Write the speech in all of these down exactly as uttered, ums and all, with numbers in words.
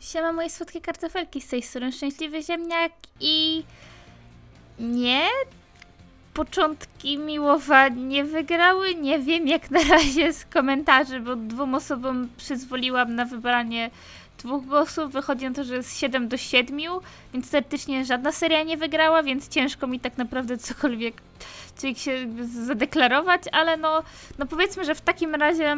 Siema moje słodkie kartofelki, z tej strony Szczęśliwy Ziemniak i... Nie? Początki Miłowa nie wygrały, nie wiem jak na razie z komentarzy, bo dwóm osobom przyzwoliłam na wybranie dwóch głosów, wychodzi na to, że jest siedem do siedmiu, więc teoretycznie żadna seria nie wygrała, więc ciężko mi tak naprawdę cokolwiek się zadeklarować, ale no, no powiedzmy, że w takim razie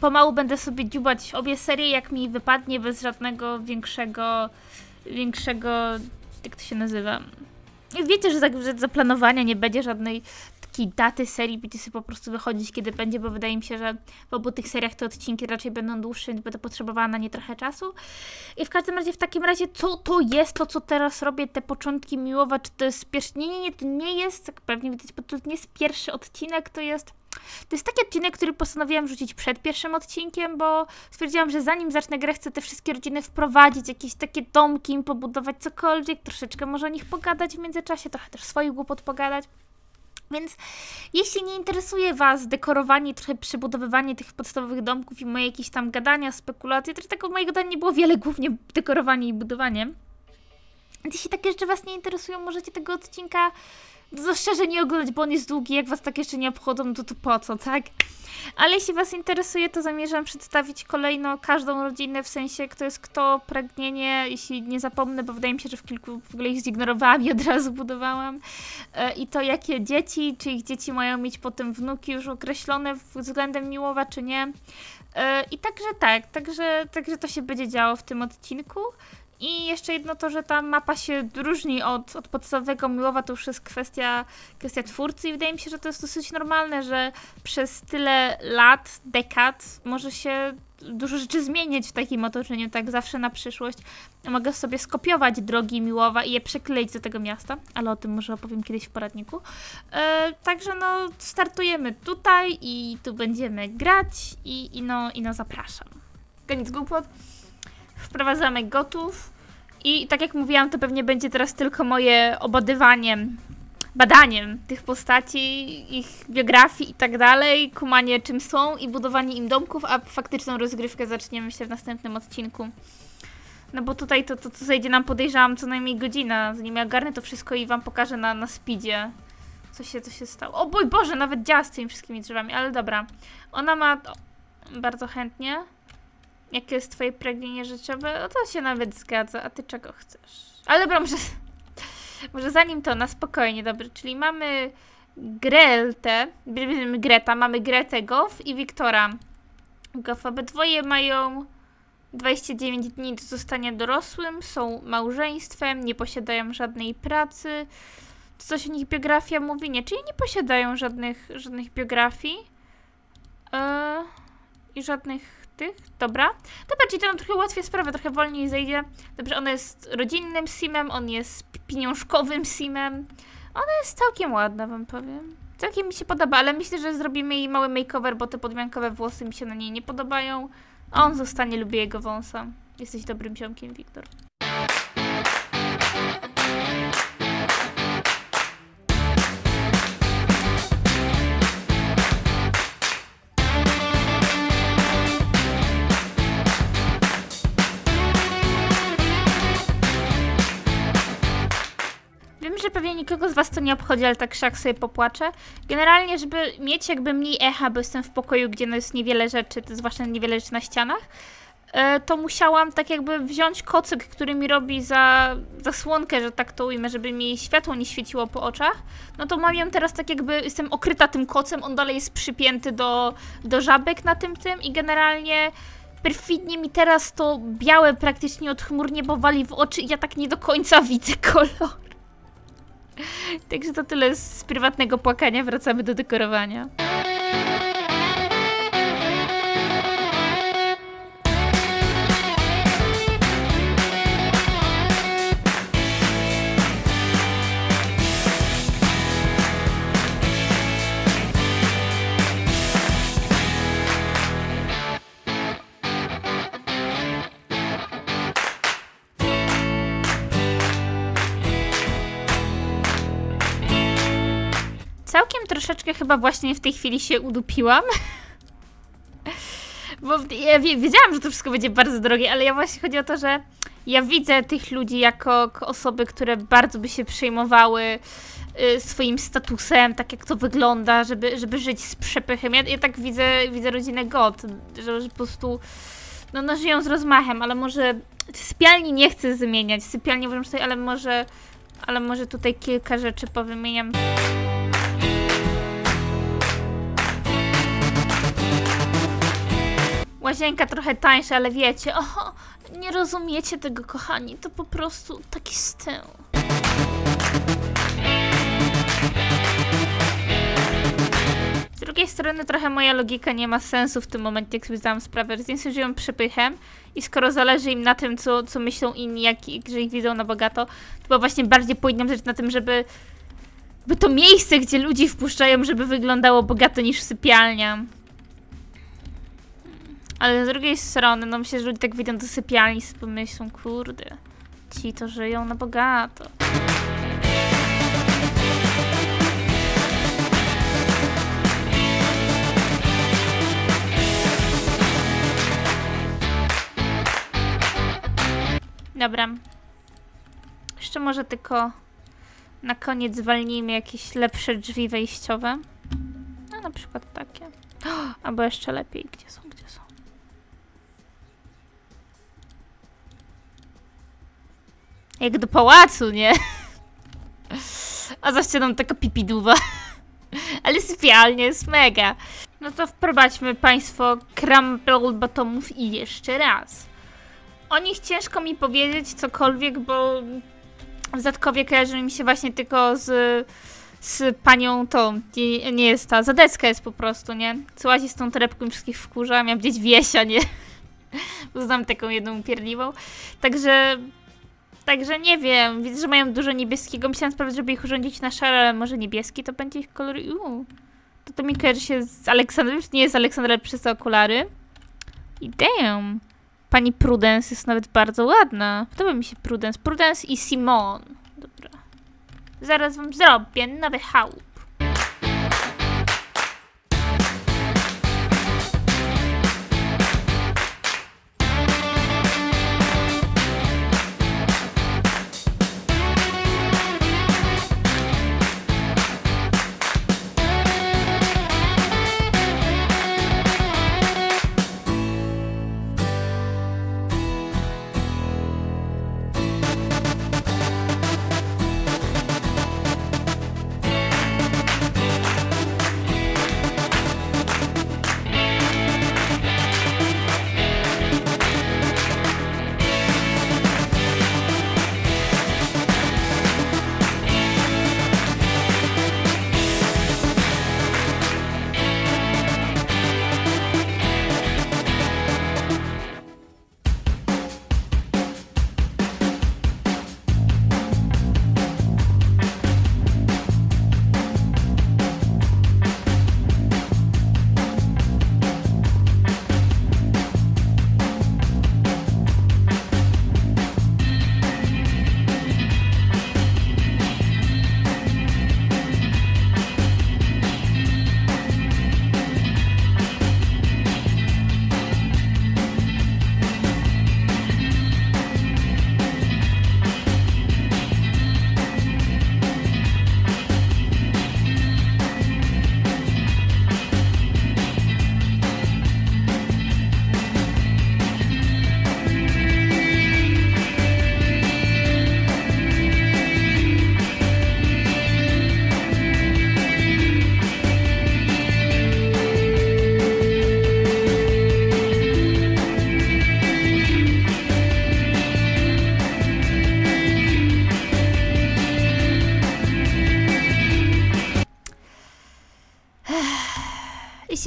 pomału będę sobie dziubać obie serie, jak mi wypadnie, bez żadnego większego, większego, jak to się nazywa? Wiecie, że zaplanowania nie będzie żadnej takiej daty serii, będzie sobie po prostu wychodzić, kiedy będzie, bo wydaje mi się, że w obu tych seriach te odcinki raczej będą dłuższe, więc będę potrzebowała na nie trochę czasu. I w każdym razie, w takim razie, co to jest to, co teraz robię, te początki Miłowa, czy to jest pierwszy... Nie, nie, nie, to nie jest, jak pewnie widać, bo to nie jest pierwszy odcinek, to jest... To jest taki odcinek, który postanowiłam rzucić przed pierwszym odcinkiem, bo stwierdziłam, że zanim zacznę grę, chcę te wszystkie rodziny wprowadzić, jakieś takie domki im pobudować, cokolwiek, troszeczkę może o nich pogadać w międzyczasie, trochę też swoich głupot pogadać. Więc jeśli nie interesuje Was dekorowanie, trochę przybudowywanie tych podstawowych domków i moje jakieś tam gadania, spekulacje, też tego mojego gadania nie było wiele, głównie dekorowanie i budowanie. Więc jeśli tak jeszcze Was nie interesują, możecie tego odcinka... No szczerze nie oglądać, bo on jest długi, jak Was tak jeszcze nie obchodzą, to to po co, tak? Ale jeśli Was interesuje, to zamierzam przedstawić kolejno każdą rodzinę, w sensie kto jest kto, pragnienie, jeśli nie zapomnę, bo wydaje mi się, że w kilku w ogóle ich zignorowałam i od razu budowałam. I to jakie dzieci, czy ich dzieci mają mieć potem wnuki już określone względem Miłowa, czy nie. I także tak, także, także to się będzie działo w tym odcinku. I jeszcze jedno to, że ta mapa się różni od, od podstawowego Miłowa, to już jest kwestia, kwestia twórcy i wydaje mi się, że to jest dosyć normalne, że przez tyle lat, dekad może się dużo rzeczy zmienić w takim otoczeniu, tak zawsze na przyszłość. Mogę sobie skopiować drogi Miłowa i je przykleić do tego miasta, ale o tym może opowiem kiedyś w poradniku. Yy, także no startujemy tutaj i tu będziemy grać i, i, no, i no zapraszam. Koniec głupot. Wprowadzamy gotów i tak jak mówiłam, to pewnie będzie teraz tylko moje obadywanie, badaniem tych postaci, ich biografii i tak dalej, kumanie czym są i budowanie im domków, a faktyczną rozgrywkę zaczniemy się w następnym odcinku. No bo tutaj to, to, to zejdzie nam, podejrzewam, co najmniej godzina, zanim ja ogarnę to wszystko i Wam pokażę na, na speedzie, co się, co się stało. O mój Boże, nawet działa z tymi wszystkimi drzewami, ale dobra. Ona ma... O, bardzo chętnie. Jakie jest twoje pragnienie życiowe? O, to się nawet zgadza. A ty czego chcesz? Ale dobra, może, może zanim to, na spokojnie, dobrze. Czyli mamy Greltę, Greta, mamy Gretę Goff i Wiktora Goff. Obydwoje mają dwadzieścia dziewięć dni do zostania dorosłym, są małżeństwem, nie posiadają żadnej pracy. To coś o nich biografia mówi? Nie, czyli nie posiadają żadnych, żadnych biografii yy, i żadnych... Tych? Dobra. Dobra, czyli to nam trochę łatwiej sprawę, trochę wolniej zejdzie. Dobrze, ona jest rodzinnym simem, on jest pieniążkowym simem. Ona jest całkiem ładna, wam powiem. Całkiem mi się podoba, ale myślę, że zrobimy jej mały makeover, bo te podmiankowe włosy mi się na niej nie podobają. A on zostanie, lubię jego wąsa. Jesteś dobrym ziomkiem, Wiktor. Pewnie nikogo z Was to nie obchodzi, ale tak szak sobie popłaczę. Generalnie, żeby mieć jakby mniej echa, bo jestem w pokoju, gdzie no jest niewiele rzeczy, to zwłaszcza niewiele rzeczy na ścianach, to musiałam tak jakby wziąć kocyk, który mi robi za zasłonkę, że tak to ujmę, żeby mi światło nie świeciło po oczach. No to mam ją teraz tak jakby, jestem okryta tym kocem, on dalej jest przypięty do, do żabek na tym tym i generalnie... Perfidnie mi teraz to białe praktycznie od chmur niebo wali w oczy i ja tak nie do końca widzę kolor. Także to tyle z prywatnego płakania, wracamy do dekorowania. Troszeczkę chyba właśnie w tej chwili się udupiłam. Bo ja wiedziałam, że to wszystko będzie bardzo drogie, ale ja właśnie chodzi o to, że ja widzę tych ludzi jako osoby, które bardzo by się przejmowały swoim statusem, tak jak to wygląda, żeby, żeby żyć z przepychem. Ja, ja tak widzę, widzę rodzinę Goth, że, że po prostu no, no żyją z rozmachem, ale może sypialni nie chcę zmieniać, sypialni uważam sobie, ale może, ale może tutaj kilka rzeczy powymieniam. Łazienka trochę tańsza, ale wiecie, oho, nie rozumiecie tego, kochani, to po prostu taki styl. Z drugiej strony trochę moja logika nie ma sensu w tym momencie, jak sobie zdałam sprawę, że z nich żyją przepychem i skoro zależy im na tym, co, co myślą inni, jak, że ich widzą na bogato, to właśnie bardziej powinnam rzecz na tym, żeby, żeby to miejsce, gdzie ludzi wpuszczają, żeby wyglądało bogato niż sypialnia. Ale z drugiej strony, no myślę, że ludzie tak widzą do sypialni i sobie pomyślą, kurde, ci to żyją na bogato. Dobra. Jeszcze może tylko na koniec zwalnijmy jakieś lepsze drzwi wejściowe. No na przykład takie. Albo jeszcze lepiej. Gdzie są? Gdzie są? Jak do pałacu, nie? A za ścianą taka pipiduwa. Ale sypialnia jest mega. No to wprowadźmy państwo crumble bottomów i jeszcze raz. O nich ciężko mi powiedzieć cokolwiek, bo w Zatkowie kojarzy mi się właśnie tylko z, z panią tą. Nie, nie jest ta, Zadecka jest po prostu, nie? Co łazi z tą torebką i wszystkich wkurza. Miałam gdzieś Wiesia, nie? Bo znam taką jedną pierniwą. Także... Także nie wiem, widzę, że mają dużo niebieskiego. Myślałam sprawdzić, żeby ich urządzić na szare, ale może niebieski to będzie ich kolor. Uuu. To to mi kojarzy się z Aleksandrem, już nie jest Aleksandra przez te okulary. I damn. Pani Prudence jest nawet bardzo ładna. Podoba mi się Prudence. Prudence i Simon. Dobra. Zaraz wam zrobię nowy chałup.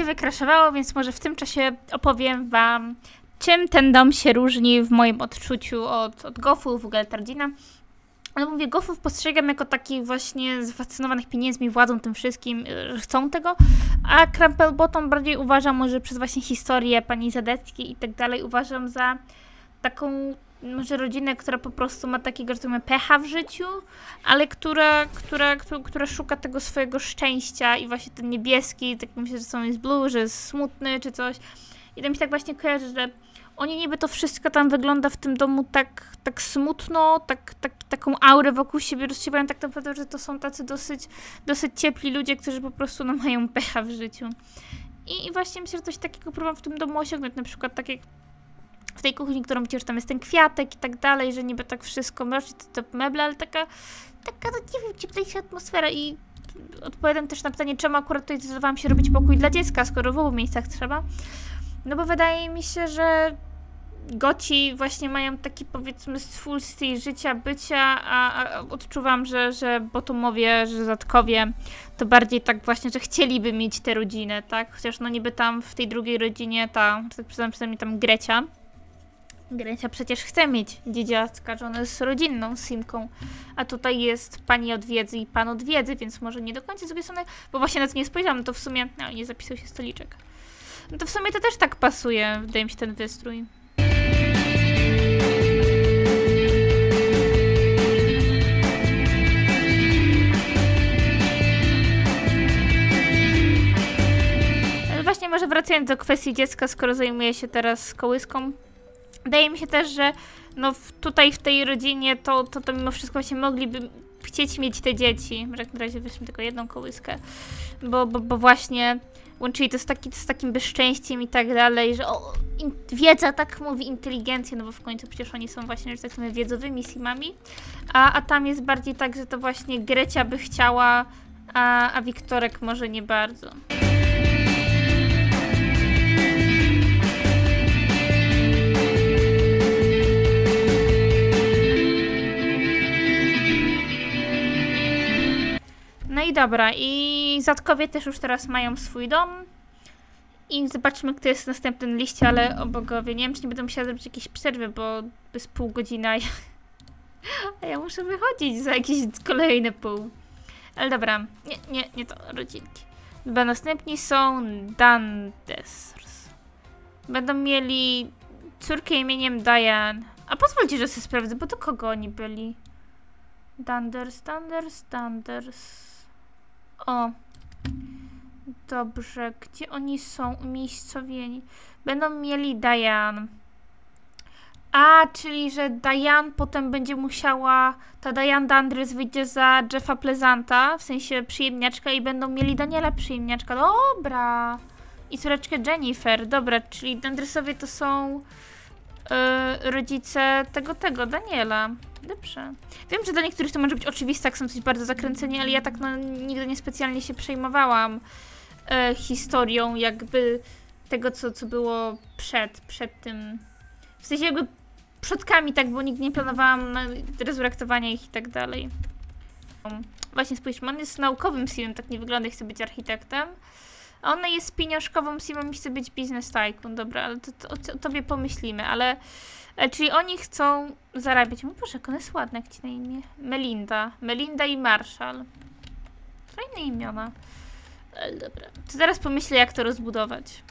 Wykraszowało, więc może w tym czasie opowiem wam, czym ten dom się różni w moim odczuciu od, od Goffów, w ogóle Tardina. Ale mówię, Goffów postrzegam jako takich właśnie zafascynowanych pieniędzmi, władzą, tym wszystkim, że chcą tego, a Crumplebottom bardziej uważam może przez właśnie historię pani Zadecki i tak dalej, uważam za taką może rodzinę, która po prostu ma takiego, że to ma pecha w życiu, ale która, która, która, która szuka tego swojego szczęścia i właśnie ten niebieski, tak myślę, że są jest blue, że jest smutny czy coś. I to mi się tak właśnie kojarzy, że oni niby to wszystko tam wygląda w tym domu tak, tak smutno, tak, tak, taką aurę wokół siebie rozsiewają, tak naprawdę, że to są tacy dosyć, dosyć ciepli ludzie, którzy po prostu no, mają pecha w życiu. I, i właśnie myślę, że coś takiego próbowałam w tym domu osiągnąć, na przykład tak jak w tej kuchni, którą widzicie, że tam jest ten kwiatek i tak dalej, że niby tak wszystko mroczy, to, to meble, ale taka, taka no nie wiem, cieplejsza atmosfera. I odpowiadam też na pytanie, czemu akurat tutaj zdecydowałam się robić pokój dla dziecka, skoro w obu miejscach trzeba. No bo wydaje mi się, że goci właśnie mają taki, powiedzmy, swój styl życia, bycia, a, a odczuwam, że, że Bottomowie, że Zatkowie to bardziej tak właśnie, że chcieliby mieć tę rodzinę, tak? Chociaż no niby tam w tej drugiej rodzinie ta, tak przyznam, przynajmniej tam Grecia, Grecia przecież chce mieć dziedziacka, że ona jest rodzinną simką, a tutaj jest pani od wiedzy i pan od wiedzy, więc może nie do końca z drugiej strony, bo właśnie na to nie spojrzałam, to w sumie, no nie zapisał się stoliczek. No to w sumie to też tak pasuje, wydaje mi się, ten wystrój. Właśnie może wracając do kwestii dziecka, skoro zajmuję się teraz kołyską, wydaje mi się też, że no tutaj w tej rodzinie to, to, to mimo wszystko się mogliby chcieć mieć te dzieci. Może jak na razie weźmy tylko jedną kołyskę, bo, bo, bo właśnie łączyli to z, taki, z takim bezszczęściem i tak dalej, że o, in, wiedza tak mówi inteligencja, no bo w końcu przecież oni są właśnie, że tak powiem, wiedzowymi simami, a, a tam jest bardziej tak, że to właśnie Grecia by chciała, a, a Wiktorek może nie bardzo. No i dobra, i Zatkowie też już teraz mają swój dom. I zobaczmy, kto jest w następnym liście, ale o bogowie, nie wiem, czy nie będę musiała zrobić jakiejś przerwy, bo bez pół godziny, ja... a ja muszę wychodzić za jakieś kolejne pół. Ale dobra, nie, nie, nie to rodzinki. Chyba następni są Dandesers. Będą mieli córkę imieniem Diane. A pozwólcie, że sobie sprawdzę, bo do kogo oni byli? Dunders, Dunders, Dunders. O, dobrze, gdzie oni są umiejscowieni? Będą mieli Diane. A, czyli że Diane potem będzie musiała, ta Diane Dunders wyjdzie za Jeffa Pleasanta, w sensie przyjemniaczka, i będą mieli Daniela przyjemniaczka. Dobra. I córeczkę Jennifer. Dobra, czyli Dundersowie to są yy, rodzice tego, tego, Daniela. Dobrze. Wiem, że dla niektórych to może być oczywiste, jak są coś bardzo zakręceni, ale ja tak no, nigdy niespecjalnie się przejmowałam e, historią jakby tego, co, co było przed, przed tym, w sensie jakby przodkami, tak, bo nigdy nie planowałam no, rezurektowania ich i tak dalej. Właśnie spójrzmy, on jest naukowym simem, tak nie wygląda, chce być architektem, a ona jest pieniążkową simem i chce być biznes tycoon. Dobra, ale to, to, o, o tobie pomyślimy, ale... Czyli oni chcą zarabiać. No proszę, jak ona jest ładna, jak ci na imię. Melinda. Melinda i Marshall. Fajne imiona. Ale dobra. To zaraz pomyślę, jak to rozbudować.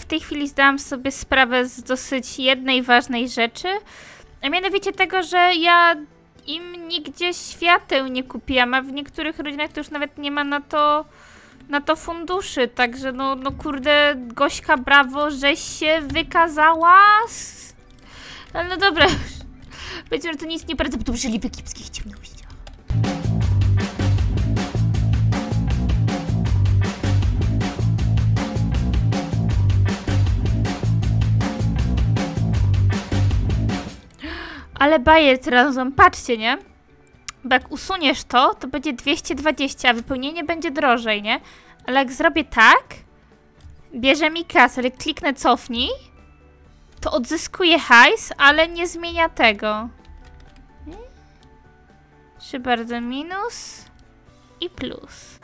W tej chwili zdałam sobie sprawę z dosyć jednej ważnej rzeczy, a mianowicie tego, że ja im nigdzie świateł nie kupiłam, a w niektórych rodzinach to już nawet nie ma na to, na to funduszy, także no, no kurde, Gośka, brawo, żeś się wykazała, ale no dobra, powiedzmy, że to nic nie bardzo, bo to żyli w egipskich ciemności. Ale bajer razem, patrzcie, nie? Bo jak usuniesz to, to będzie dwieście dwadzieścia, a wypełnienie będzie drożej, nie? Ale jak zrobię tak, bierze mi kasę, ale kliknę cofnij, to odzyskuje hajs, ale nie zmienia tego. Czy bardzo minus i plus.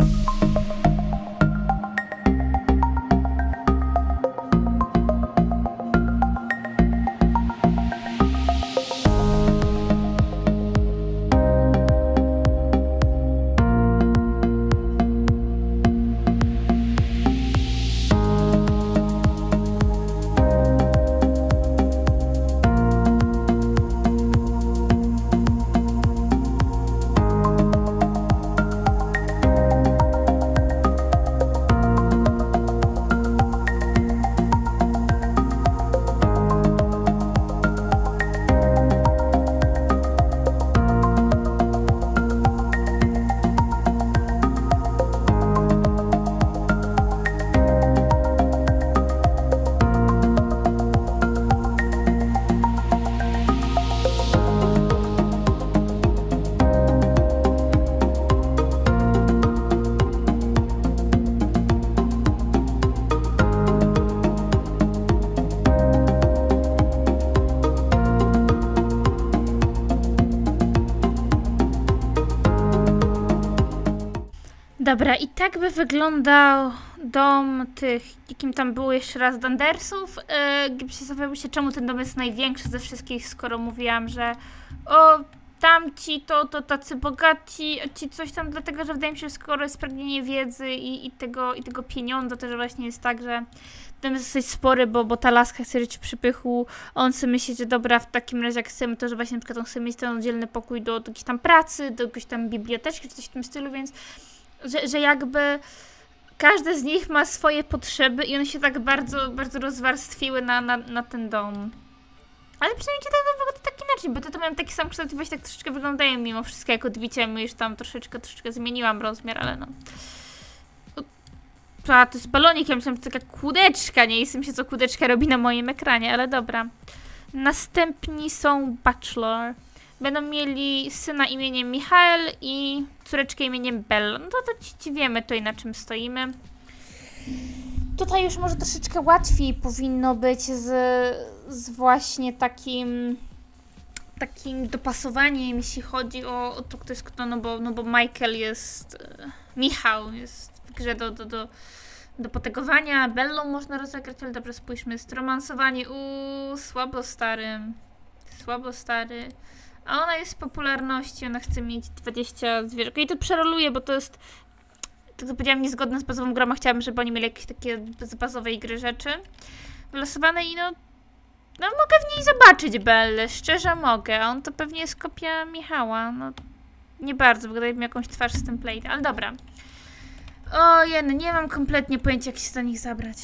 Dobra, i tak by wyglądał dom tych, jakim tam było jeszcze raz, Dundersów. Yy, Zastanawiam się, czemu ten dom jest największy ze wszystkich, skoro mówiłam, że o, tamci to, to tacy bogaci, a ci coś tam, dlatego że wydaje mi się, że skoro jest pragnienie wiedzy i, i, tego, i tego pieniądza, to że właśnie jest tak, że dom jest dosyć spory, bo, bo ta laska chce żyć w przypychu, a on sobie myśli, że dobra, w takim razie jak chcemy, to że właśnie na przykład on chce mieć ten oddzielny pokój do, do jakiejś tam pracy, do jakiejś tam biblioteczki, czy coś w tym stylu, więc... Że, że jakby każdy z nich ma swoje potrzeby i one się tak bardzo, bardzo rozwarstwiły na, na, na ten dom. Ale przynajmniej ten dom wygląda tak inaczej, bo te to miałem taki sam kształt i właśnie tak troszeczkę wyglądają mimo wszystko jak odbicie. My już tam troszeczkę, troszeczkę zmieniłam rozmiar, ale no. A, to jest balonik, ja myślałam, że to taka kłódeczka, nie jestem się co kłódeczka robi na moim ekranie, ale dobra. Następni są Bachelor. Będą mieli syna imieniem Michał i córeczkę imieniem Bello. No to, to ci, ci wiemy tutaj, na czym stoimy. Tutaj już może troszeczkę łatwiej powinno być z, z właśnie takim takim dopasowaniem, jeśli chodzi o, o to, kto jest kto, no bo, no bo Michael jest... Michał jest w grze do, do, do, do potegowania. Bello można rozegrać, ale dobrze, spójrzmy. Jest romansowanie. Uuu, słabo stary. Słabo stary. A ona jest z popularności, ona chce mieć dwadzieścia zwierząt. I to przeroluję, bo to jest, tak jak powiedziałam, niezgodne z bazową grą. Chciałabym, żeby oni mieli jakieś takie z bazowej gry rzeczy wylosowane i no... No mogę w niej zobaczyć Belle, szczerze mogę. On to pewnie jest kopia Michała, no... Nie bardzo, bo daje mi jakąś twarz z template, ale dobra. O jeny, nie mam kompletnie pojęcia, jak się za nich zabrać.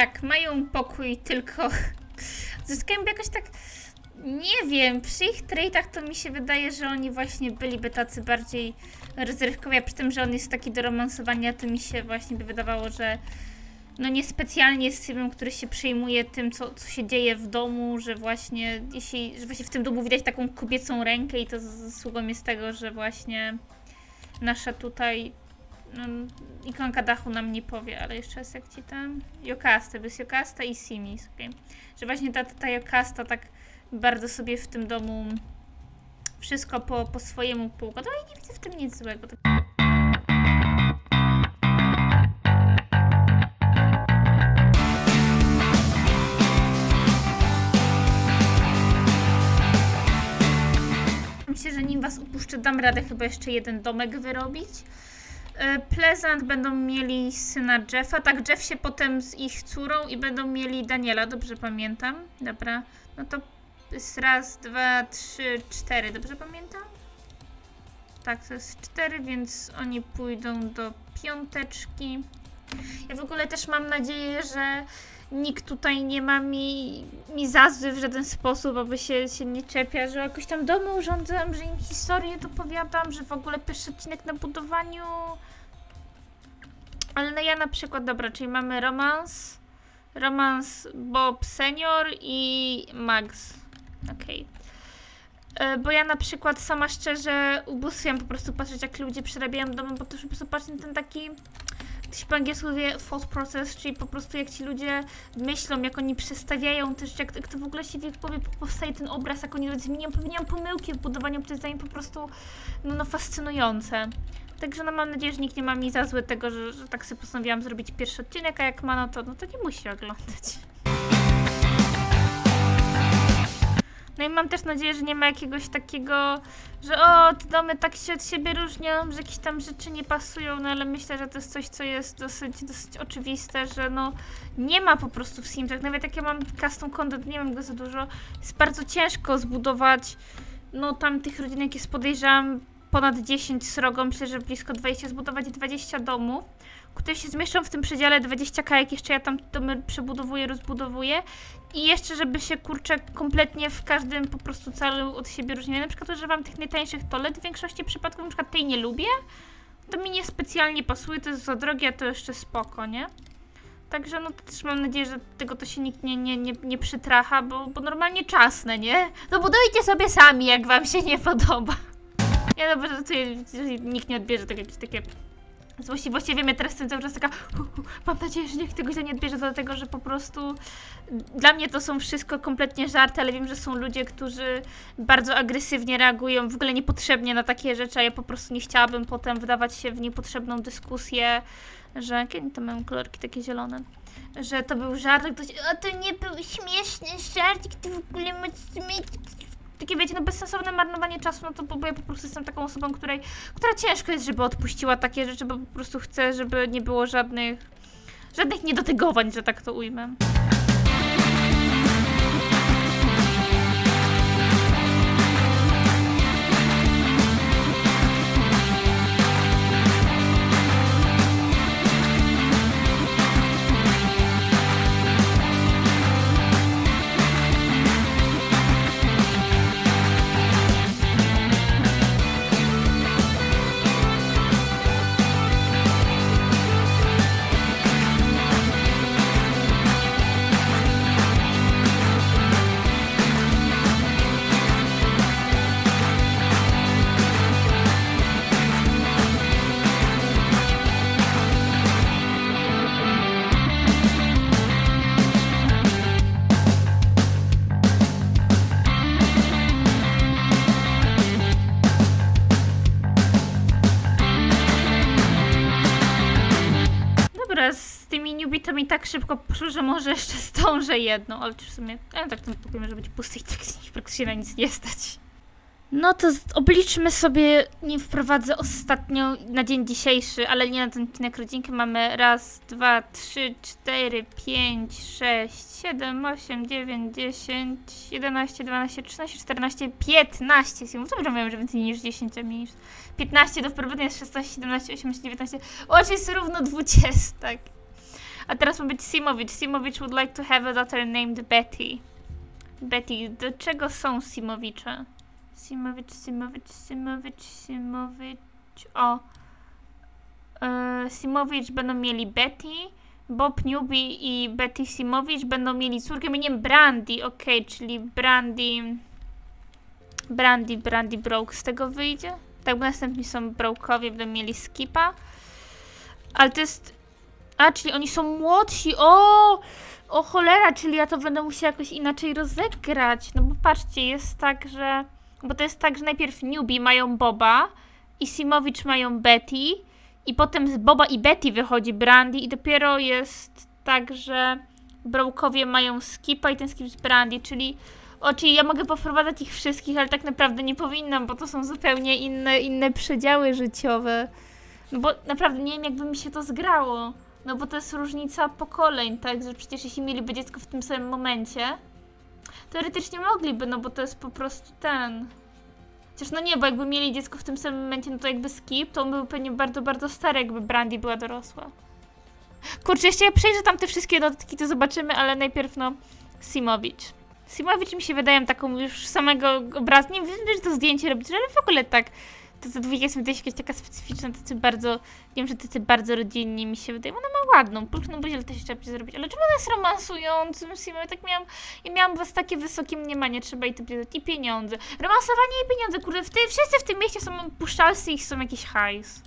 tak, mają pokój, tylko zyskają jakoś tak, nie wiem, przy ich trade'ach to mi się wydaje, że oni właśnie byliby tacy bardziej rozrywkowi, a przy tym, że on jest taki do romansowania, to mi się właśnie by wydawało, że no niespecjalnie jest typem, który się przejmuje tym, co, co się dzieje w domu, że właśnie, jeśli, że właśnie w tym domu widać taką kobiecą rękę i to zasługą jest tego, że właśnie nasza tutaj no, ikonka dachu nam nie powie, ale jeszcze raz jak ci tam... Jokasta, bez Jokasta i Simis, okay. Że właśnie ta, ta Jokasta tak bardzo sobie w tym domu wszystko po, po swojemu poukładała i nie widzę w tym nic złego. Myślę, że nim was upuszczę, dam radę chyba jeszcze jeden domek wyrobić. Pleasant będą mieli syna Jeffa, tak, Jeff się potem z ich córą i będą mieli Daniela, dobrze pamiętam. Dobra, no to jest raz, dwa, trzy, cztery, dobrze pamiętam? Tak, to jest cztery, więc oni pójdą do piąteczki. Ja w ogóle też mam nadzieję, że nikt tutaj nie ma mi, mi za zły w żaden sposób, aby się, się nie czepia, że jakoś tam domy urządzam, że im historię dopowiadam, że w ogóle pierwszy odcinek na budowaniu. Ale no ja na przykład, dobra, czyli mamy romans, romans Bob Senior i Max. Okej. Okay. Bo ja na przykład sama szczerze ubóstwiam po prostu patrzeć, jak ludzie przerabiają domy, bo też po prostu patrzę na ten taki... po angielsku mówię thought process, czyli po prostu jak ci ludzie myślą, jak oni przestawiają też, jak, jak to w ogóle się w ich głowie powstaje ten obraz, jak oni zmieniają, popełniają pomyłki w budowaniu, to jest dla mnie po prostu no, no fascynujące. Także no mam nadzieję, że nikt nie ma mi za złe tego, że, że tak sobie postanowiłam zrobić pierwszy odcinek, a jak ma no to, no to nie musi oglądać. No i mam też nadzieję, że nie ma jakiegoś takiego, że o, te domy tak się od siebie różnią, że jakieś tam rzeczy nie pasują, no ale myślę, że to jest coś, co jest dosyć, dosyć oczywiste, że no nie ma po prostu w Simsach, nawet jak ja mam custom content, nie mam go za dużo, jest bardzo ciężko zbudować, no tam tych rodzinek jest, podejrzewam, ponad dziesięć srogo, myślę, że blisko dwadzieścia, zbudować dwadzieścia domów, które się zmieszczą w tym przedziale dwadzieścia kajek, jak jeszcze ja tam domy przebudowuję, rozbudowuję i jeszcze, żeby się kurczę kompletnie w każdym po prostu calu od siebie różniły. Na przykład używam tych najtańszych toalet, w większości przypadków na przykład tej nie lubię, to mi nie specjalnie pasuje, to jest za drogie, a to jeszcze spoko, nie? Także no to też mam nadzieję, że tego to się nikt nie, nie, nie, nie przytracha, bo, bo normalnie czasne, nie? No budujcie sobie sami, jak wam się nie podoba. Ja dobrze, że tutaj nikt nie odbierze tego, jakieś takie złośliwości. Wiem, ja teraz jestem cały czas taka, hu, hu, mam nadzieję, że nikt tego się nie odbierze, dlatego że po prostu dla mnie to są wszystko kompletnie żarty, ale wiem, że są ludzie, którzy bardzo agresywnie reagują, w ogóle niepotrzebnie na takie rzeczy, a ja po prostu nie chciałabym potem wdawać się w niepotrzebną dyskusję, że jakie to mają kolorki takie zielone, że to był żart, ktoś, o to nie był śmieszny żart, ty w ogóle masz mieć... Takie wiecie, no bezsensowne marnowanie czasu, no to bo ja po prostu jestem taką osobą, której, która ciężko jest, żeby odpuściła takie rzeczy, bo po prostu chcę, żeby nie było żadnych, żadnych niedotygowań, że tak to ujmę. I tak szybko poszło, że może jeszcze zdążę jedną, ale w sumie ja tak ten pokój może być pusty i tak praktycznie na nic nie stać. No to obliczmy sobie, nie wprowadzę ostatnią na dzień dzisiejszy, ale nie na ten odcinek rodzinki. Mamy raz, dwa, trzy, cztery, pięć, sześć, siedem, osiem, dziewięć, dziesięć, jedenaście, dwanaście, trzynaście, czternaście, piętnaście. Dobrze mówię, że więcej niż dziesięć, a mniej niż piętnaście do wprowadzenia jest szesnaście, siedemnaście, osiemnaście, dziewiętnaście. Oczy jest równo dwadzieścia. A teraz ma być Simowicz. Simowicz would like to have a daughter named Betty. Betty, do czego są Simowicze? Simowicz, Simowicz, Simowicz, Simowicz... O! Yy, Simowicz będą mieli Betty. Bob Newbie i Betty Simowicz będą mieli córkę imieniem Brandy. Okej, okay, czyli Brandy... Brandy, Brandy, Brok z tego wyjdzie. Tak, bo następni są Brokowie, będą mieli Skipa. Ale to jest... A, czyli oni są młodsi. O! O cholera, czyli ja to będę musiała jakoś inaczej rozegrać. No bo patrzcie, jest tak, że... Bo to jest tak, że najpierw Newbie mają Boba i Simowicz mają Betty i potem z Boba i Betty wychodzi Brandy i dopiero jest tak, że Brokowie mają Skipa i ten Skip z Brandy, czyli... O, czyli ja mogę poprowadzać ich wszystkich, ale tak naprawdę nie powinnam, bo to są zupełnie inne, inne przedziały życiowe. No bo naprawdę nie wiem, jakby mi się to zgrało. No bo to jest różnica pokoleń, tak? Że przecież jeśli mieliby dziecko w tym samym momencie, teoretycznie mogliby, no bo to jest po prostu ten... Chociaż no nie, bo jakby mieli dziecko w tym samym momencie, no to jakby Skip, to on był pewnie bardzo, bardzo stary, jakby Brandy była dorosła. Kurczę, jeszcze ja przejrzę tam te wszystkie notatki, to zobaczymy, ale najpierw no... Simowicz. Simowicz mi się wydaje taką już samego obrazu, nie wiem, że to zdjęcie robić, ale w ogóle tak. To za dwójka jest mi jakaś taka specyficzna, tacy bardzo, wiem, że tacy bardzo rodzinni mi się wydaje. Ona ma ładną, pulchną buzię, ale też trzeba będzie zrobić. Ale czemu ona jest romansującym Simem? Tak miałam, ja miałam was takie wysokie mniemanie, trzeba i to i pieniądze. Romansowanie i pieniądze, kurde, w ty, wszyscy w tym mieście są puszczalscy i są jakiś hajs.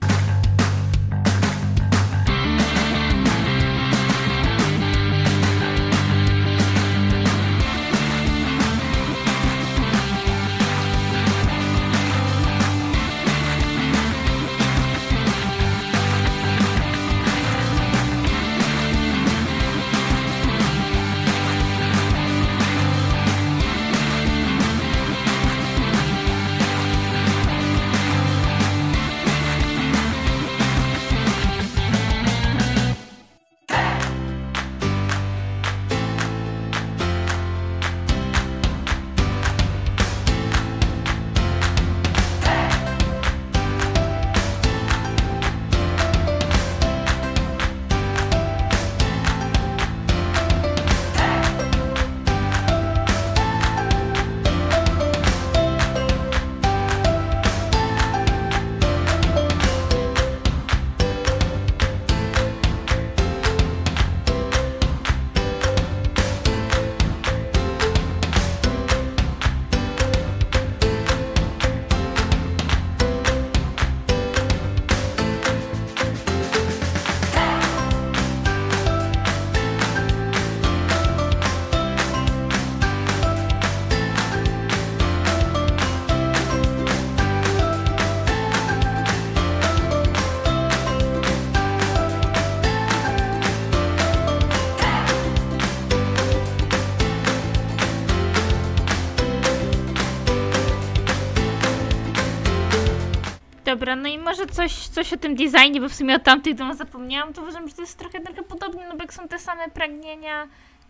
Dobra, no i może coś, coś o tym designie, bo w sumie o tamtych domach zapomniałam, to uważam, że to jest trochę trochę podobnie, no bo jak są te same pragnienia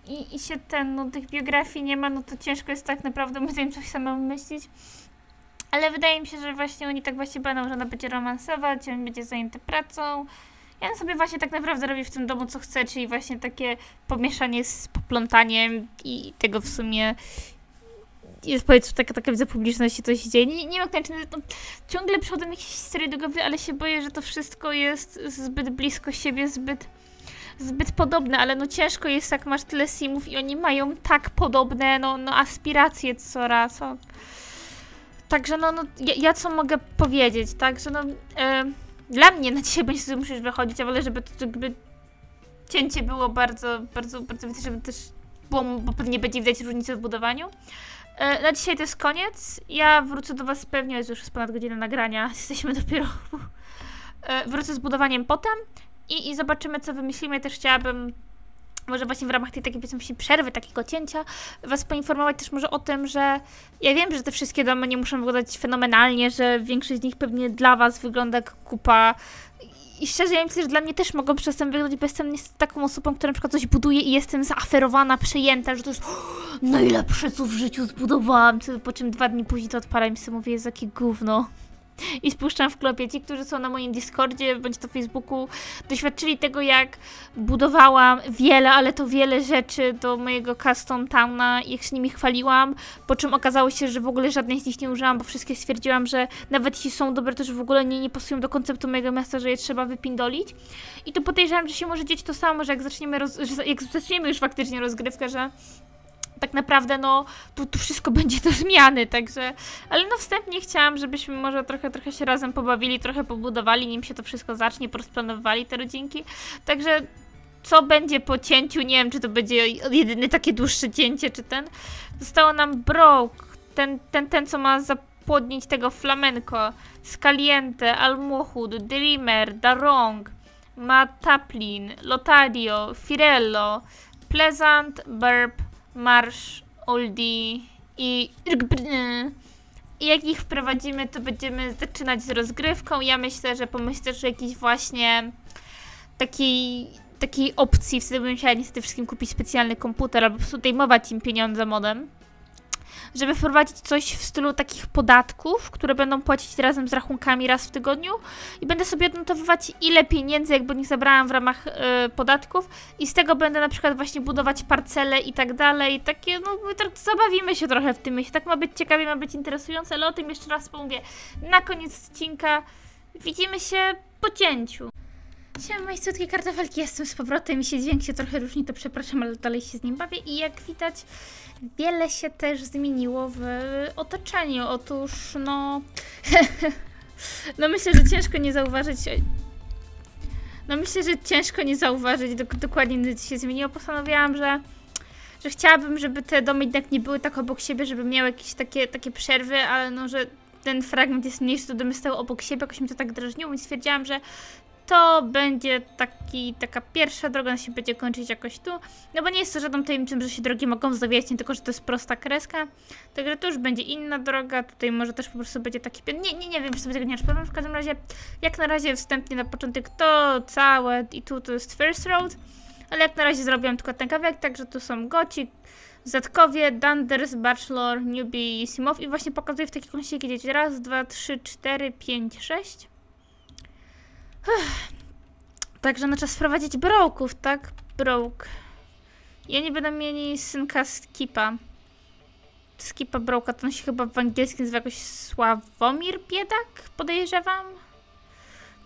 i, i się ten, no tych biografii nie ma, no to ciężko jest tak naprawdę moim zdaniem coś samemu myślić. Ale wydaje mi się, że właśnie oni tak właśnie będą, że ona będzie romansować, on będzie zajęty pracą. Ja sobie właśnie tak naprawdę robię w tym domu co chcę, czyli właśnie takie pomieszanie z poplątaniem i tego w sumie... Jest powiedzmy taka, taka widza publiczności, co się dzieje. Nie, nie mam kończenia, no, ciągle przychodzą jakieś historie do głowy, ale się boję, że to wszystko jest zbyt blisko siebie, zbyt, zbyt podobne, ale no ciężko jest, jak masz tyle simów i oni mają tak podobne no, no aspiracje coraz. O. Także no, no ja, ja co mogę powiedzieć, także no e, dla mnie na dzisiaj będziesz musisz wychodzić, ale żeby to jakby cięcie było bardzo, bardzo, bardzo widać, żeby też było, bo pewnie będzie widać różnicę w budowaniu. Na dzisiaj to jest koniec. Ja wrócę do was pewnie, jest już ponad godzinę nagrania, jesteśmy dopiero... Wrócę z budowaniem potem i, i zobaczymy, co wymyślimy. Ja też chciałabym, może właśnie w ramach tej takiej przerwy, takiego cięcia, was poinformować też może o tym, że ja wiem, że te wszystkie domy nie muszą wyglądać fenomenalnie, że większość z nich pewnie dla was wygląda jak kupa. I szczerze, ja myślę, że dla mnie też mogą przez ten wyglądać, bo jestem niestety taką osobą, która na przykład coś buduje i jestem zaaferowana, przejęta, że to jest najlepsze, co w życiu zbudowałam, po czym dwa dni później to odpalam i sobie mówię, jest takie gówno. i spuszczam w klopie. Ci, którzy są na moim Discordzie bądź to Facebooku, doświadczyli tego, jak budowałam wiele, ale to wiele rzeczy do mojego custom towna, jak się nimi chwaliłam, po czym okazało się, że w ogóle żadnej z nich nie użyłam, bo wszystkie stwierdziłam, że nawet jeśli są dobre, to że w ogóle nie, nie pasują do konceptu mojego miasta, że je trzeba wypindolić. I to podejrzewam, że się może dzieć to samo, że jak zaczniemy, roz, że jak zaczniemy już faktycznie rozgrywkę, że tak naprawdę, no, tu, tu wszystko będzie do zmiany, także... Ale no wstępnie chciałam, żebyśmy może trochę, trochę się razem pobawili, trochę pobudowali, nim się to wszystko zacznie, porozplanowali te rodzinki. Także co będzie po cięciu, nie wiem, czy to będzie jedyne takie dłuższe cięcie, czy ten... Zostało nam Brok, ten, ten, ten co ma zapłodnić tego flamenco, Caliente, Almohud, Dreamer, Darong, ma Taplin, Lotario, Fiorello, Pleasant, Burp, Marsz, Oldie i... I jak ich wprowadzimy, to będziemy zaczynać z rozgrywką. Ja myślę, że pomyślę, że jakiejś właśnie takiej, takiej opcji, wtedy bym musiała niestety wszystkim kupić specjalny komputer albo po prostu dejmować im pieniądze modem, żeby wprowadzić coś w stylu takich podatków, które będą płacić razem z rachunkami raz w tygodniu i będę sobie odnotowywać, ile pieniędzy jakby nich zabrałam w ramach y, podatków i z tego będę na przykład właśnie budować parcele i tak dalej, takie, no tak zabawimy się trochę w tym, myślę, tak ma być ciekawie, ma być interesujące, ale o tym jeszcze raz pomówię na koniec odcinka, widzimy się po cięciu. Siema, moje słodkie kartofelki, jestem z powrotem i się dźwięk się trochę różni, to przepraszam, ale dalej się z nim bawię i jak widać, wiele się też zmieniło w otoczeniu. Otóż, no... no myślę, że ciężko nie zauważyć... No myślę, że ciężko nie zauważyć dok dokładnie, co się zmieniło. Postanowiłam, że... że chciałabym, żeby te domy jednak nie były tak obok siebie, żeby miały jakieś takie, takie przerwy, ale no, że ten fragment jest mniejszy, to domy stały obok siebie, jakoś mi to tak drażniło, więc stwierdziłam, że to będzie taki, taka pierwsza droga, ona się będzie kończyć jakoś tu. No bo nie jest to żadną tajemnicą, że się drogi mogą zawijać, nie tylko, że to jest prosta kreska. Także to już będzie inna droga, tutaj może też po prostu będzie taki... Nie, nie, nie wiem, czy sobie tego nie rozpowiem. W każdym razie, jak na razie wstępnie na początek to całe i tu to jest First Road. Ale jak na razie zrobiłam tylko ten kawałek, także tu są goci, zatkowie, Dunder, Bachelor, Newbie i Simow. I właśnie pokazuję w takiej koncie, jak idziecie. Raz, dwa, trzy, cztery, pięć, sześć. Uff. Także na czas wprowadzić broków, tak? Brok. I oni będą mieli synka Skipa. Skipa Broka, to on się chyba w angielskim nazywa jakoś Sławomir Biedak, podejrzewam.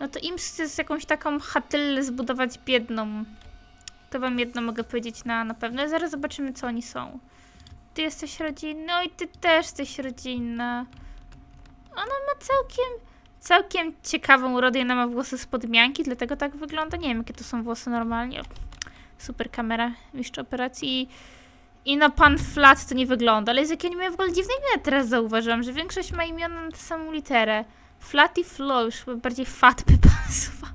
No to im z jakąś taką chatylę zbudować biedną. To wam jedno mogę powiedzieć na, na pewno. Zaraz zobaczymy, co oni są. Ty jesteś rodzinna, no i ty też jesteś rodzinna. Ona ma całkiem... Całkiem ciekawą urodę, ona ma włosy spod mianki, dlatego tak wygląda. Nie wiem, jakie to są włosy normalnie. O, super kamera, jeszcze operacji. I no, pan Flat to nie wygląda, ale jest jakie oni mają w ogóle dziwne imiona. Teraz zauważyłam, że większość ma imiona na tę samą literę. Flat i Flow, już bardziej Fat by pasował.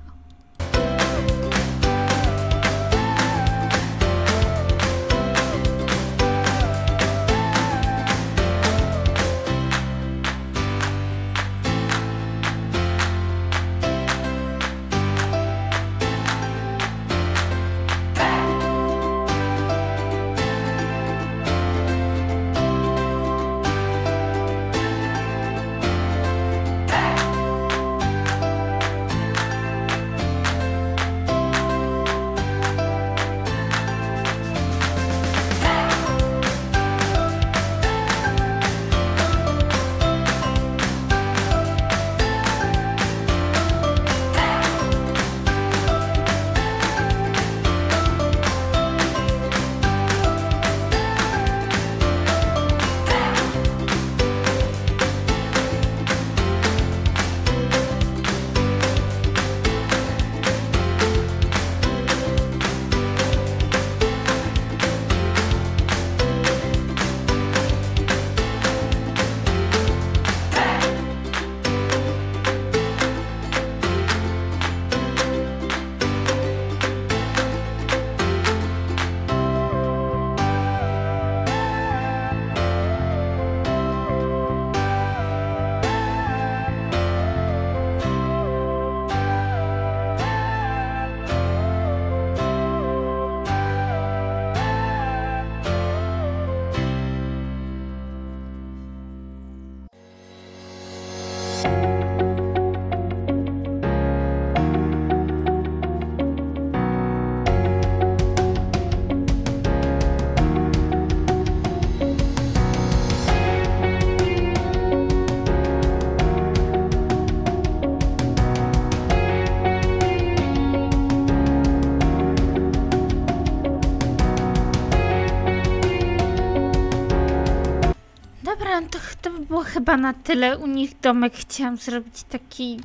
było chyba na tyle. U nich domek chciałam zrobić taki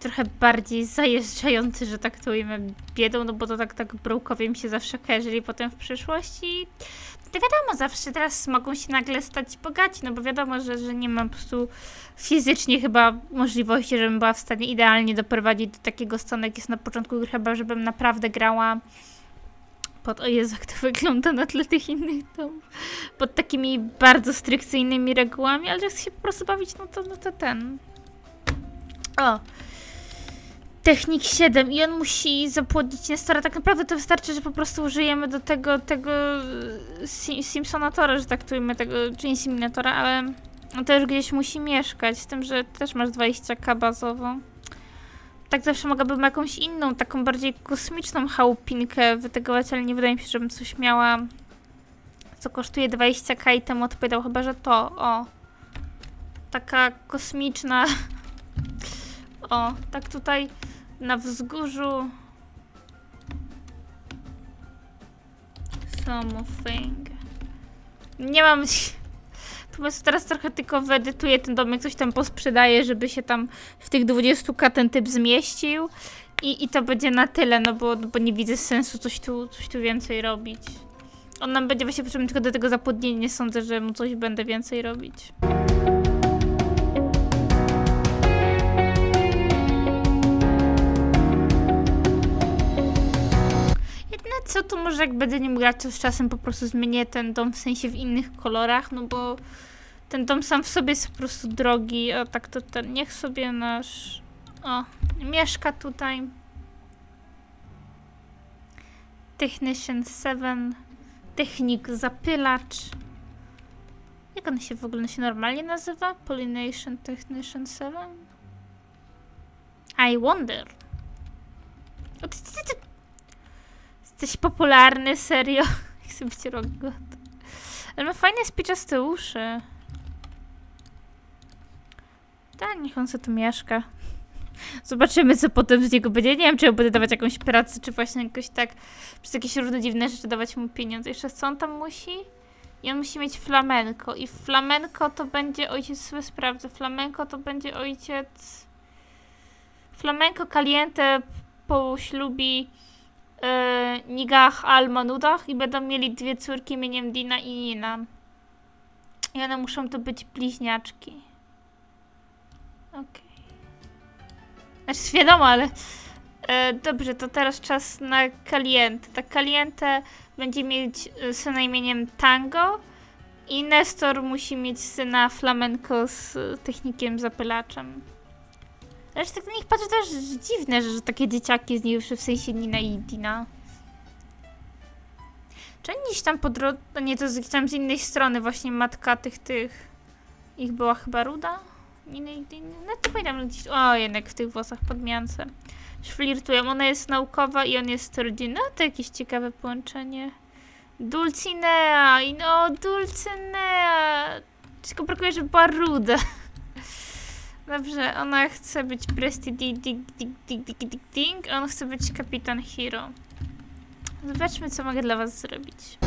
trochę bardziej zajeżdżający, że tak to ujmę, biedą, no bo to tak, tak Brokowi mi się zawsze kojarzyli potem w przyszłości. To wiadomo, zawsze teraz mogą się nagle stać bogaci, no bo wiadomo, że, że nie mam po prostu fizycznie chyba możliwości, żebym była w stanie idealnie doprowadzić do takiego stanu, jak jest na początku, chyba żebym naprawdę grała pod, o Jezu, jak to wygląda na tle tych innych domów, pod takimi bardzo strykcyjnymi regułami, ale że chcę się po prostu bawić, no to, no to ten. O! Technik siedem i on musi zapłodnić Nestora. Tak naprawdę to wystarczy, że po prostu użyjemy do tego, tego sim Simpsonatora, że tak tujmy, tego, czy nie Simulatora, ale on też gdzieś musi mieszkać, z tym, że też masz dwadzieścia ka bazowo. Tak zawsze mogłabym jakąś inną, taką bardziej kosmiczną chałupinkę wytegować, ale nie wydaje mi się, żebym coś miała, co kosztuje dwadzieścia ka i temu odpowiadał, chyba że to, o, taka kosmiczna, o, tak tutaj na wzgórzu. Something. Nie mam. Po prostu teraz trochę tylko wyedytuję ten domek, coś tam posprzedaję, żeby się tam w tych dwudziestu ka ten typ zmieścił. I, i to będzie na tyle, no bo, bo nie widzę sensu coś tu, coś tu więcej robić. On nam będzie właśnie potrzebny tylko do tego zapłodnienia, nie sądzę, że mu coś będę więcej robić. Co to może, jak będę nie grać, to z czasem po prostu zmienię ten dom, w sensie w innych kolorach, no bo ten dom sam w sobie jest po prostu drogi, a tak to ten, niech sobie nasz, o, mieszka tutaj. Technician siedem, technik zapylacz. Jak on się w ogóle się normalnie nazywa? Pollination Technician siedem? I wonder. O, ty, ty, ty. Jesteś popularny, serio. Jak sobie cię robię. Ale ma fajne spiczaste uszy. Tak, niech on sobie tu mieszka. Zobaczymy, co potem z niego będzie. Nie wiem, czy ja będę dawać jakąś pracę, czy właśnie jakoś tak, przez jakieś różne dziwne rzeczy dawać mu pieniądze. Jeszcze co on tam musi? I on musi mieć flamenko. I flamenko to będzie ojciec, sobie sprawdzę. Flamenko to będzie ojciec... Flamenco Caliente po ślubie Nigach Al-Manudach i będą mieli dwie córki imieniem Dina i Nina. I one muszą to być bliźniaczki. Okej. Okay. Znaczy wiadomo, ale... E, dobrze, to teraz czas na Caliente. Ta Caliente będzie mieć syna imieniem Tango i Nestor musi mieć syna Flamenco z technikiem zapylaczem. Lecz tak na nich patrzę, to jest dziwne, że, że takie dzieciaki z nich już, w sensie Nina i Dina. Czy oni gdzieś tam po drodze... Nie, to jest tam z innej strony właśnie matka tych, tych... Ich była chyba ruda? Nina i Dina... No to pamiętam gdzieś... O, jednak w tych włosach podmiance. Już flirtują. Ona jest naukowa i on jest rodzinny. No to jakieś ciekawe połączenie. Dulcinea! I no, Dulcinea! Tylko brakuje, żeby była ruda. Dobrze, ona chce być Presti dig dig dig dig dig dig ding, on chce być kapitan Hero. Zobaczmy, co mogę dla was zrobić.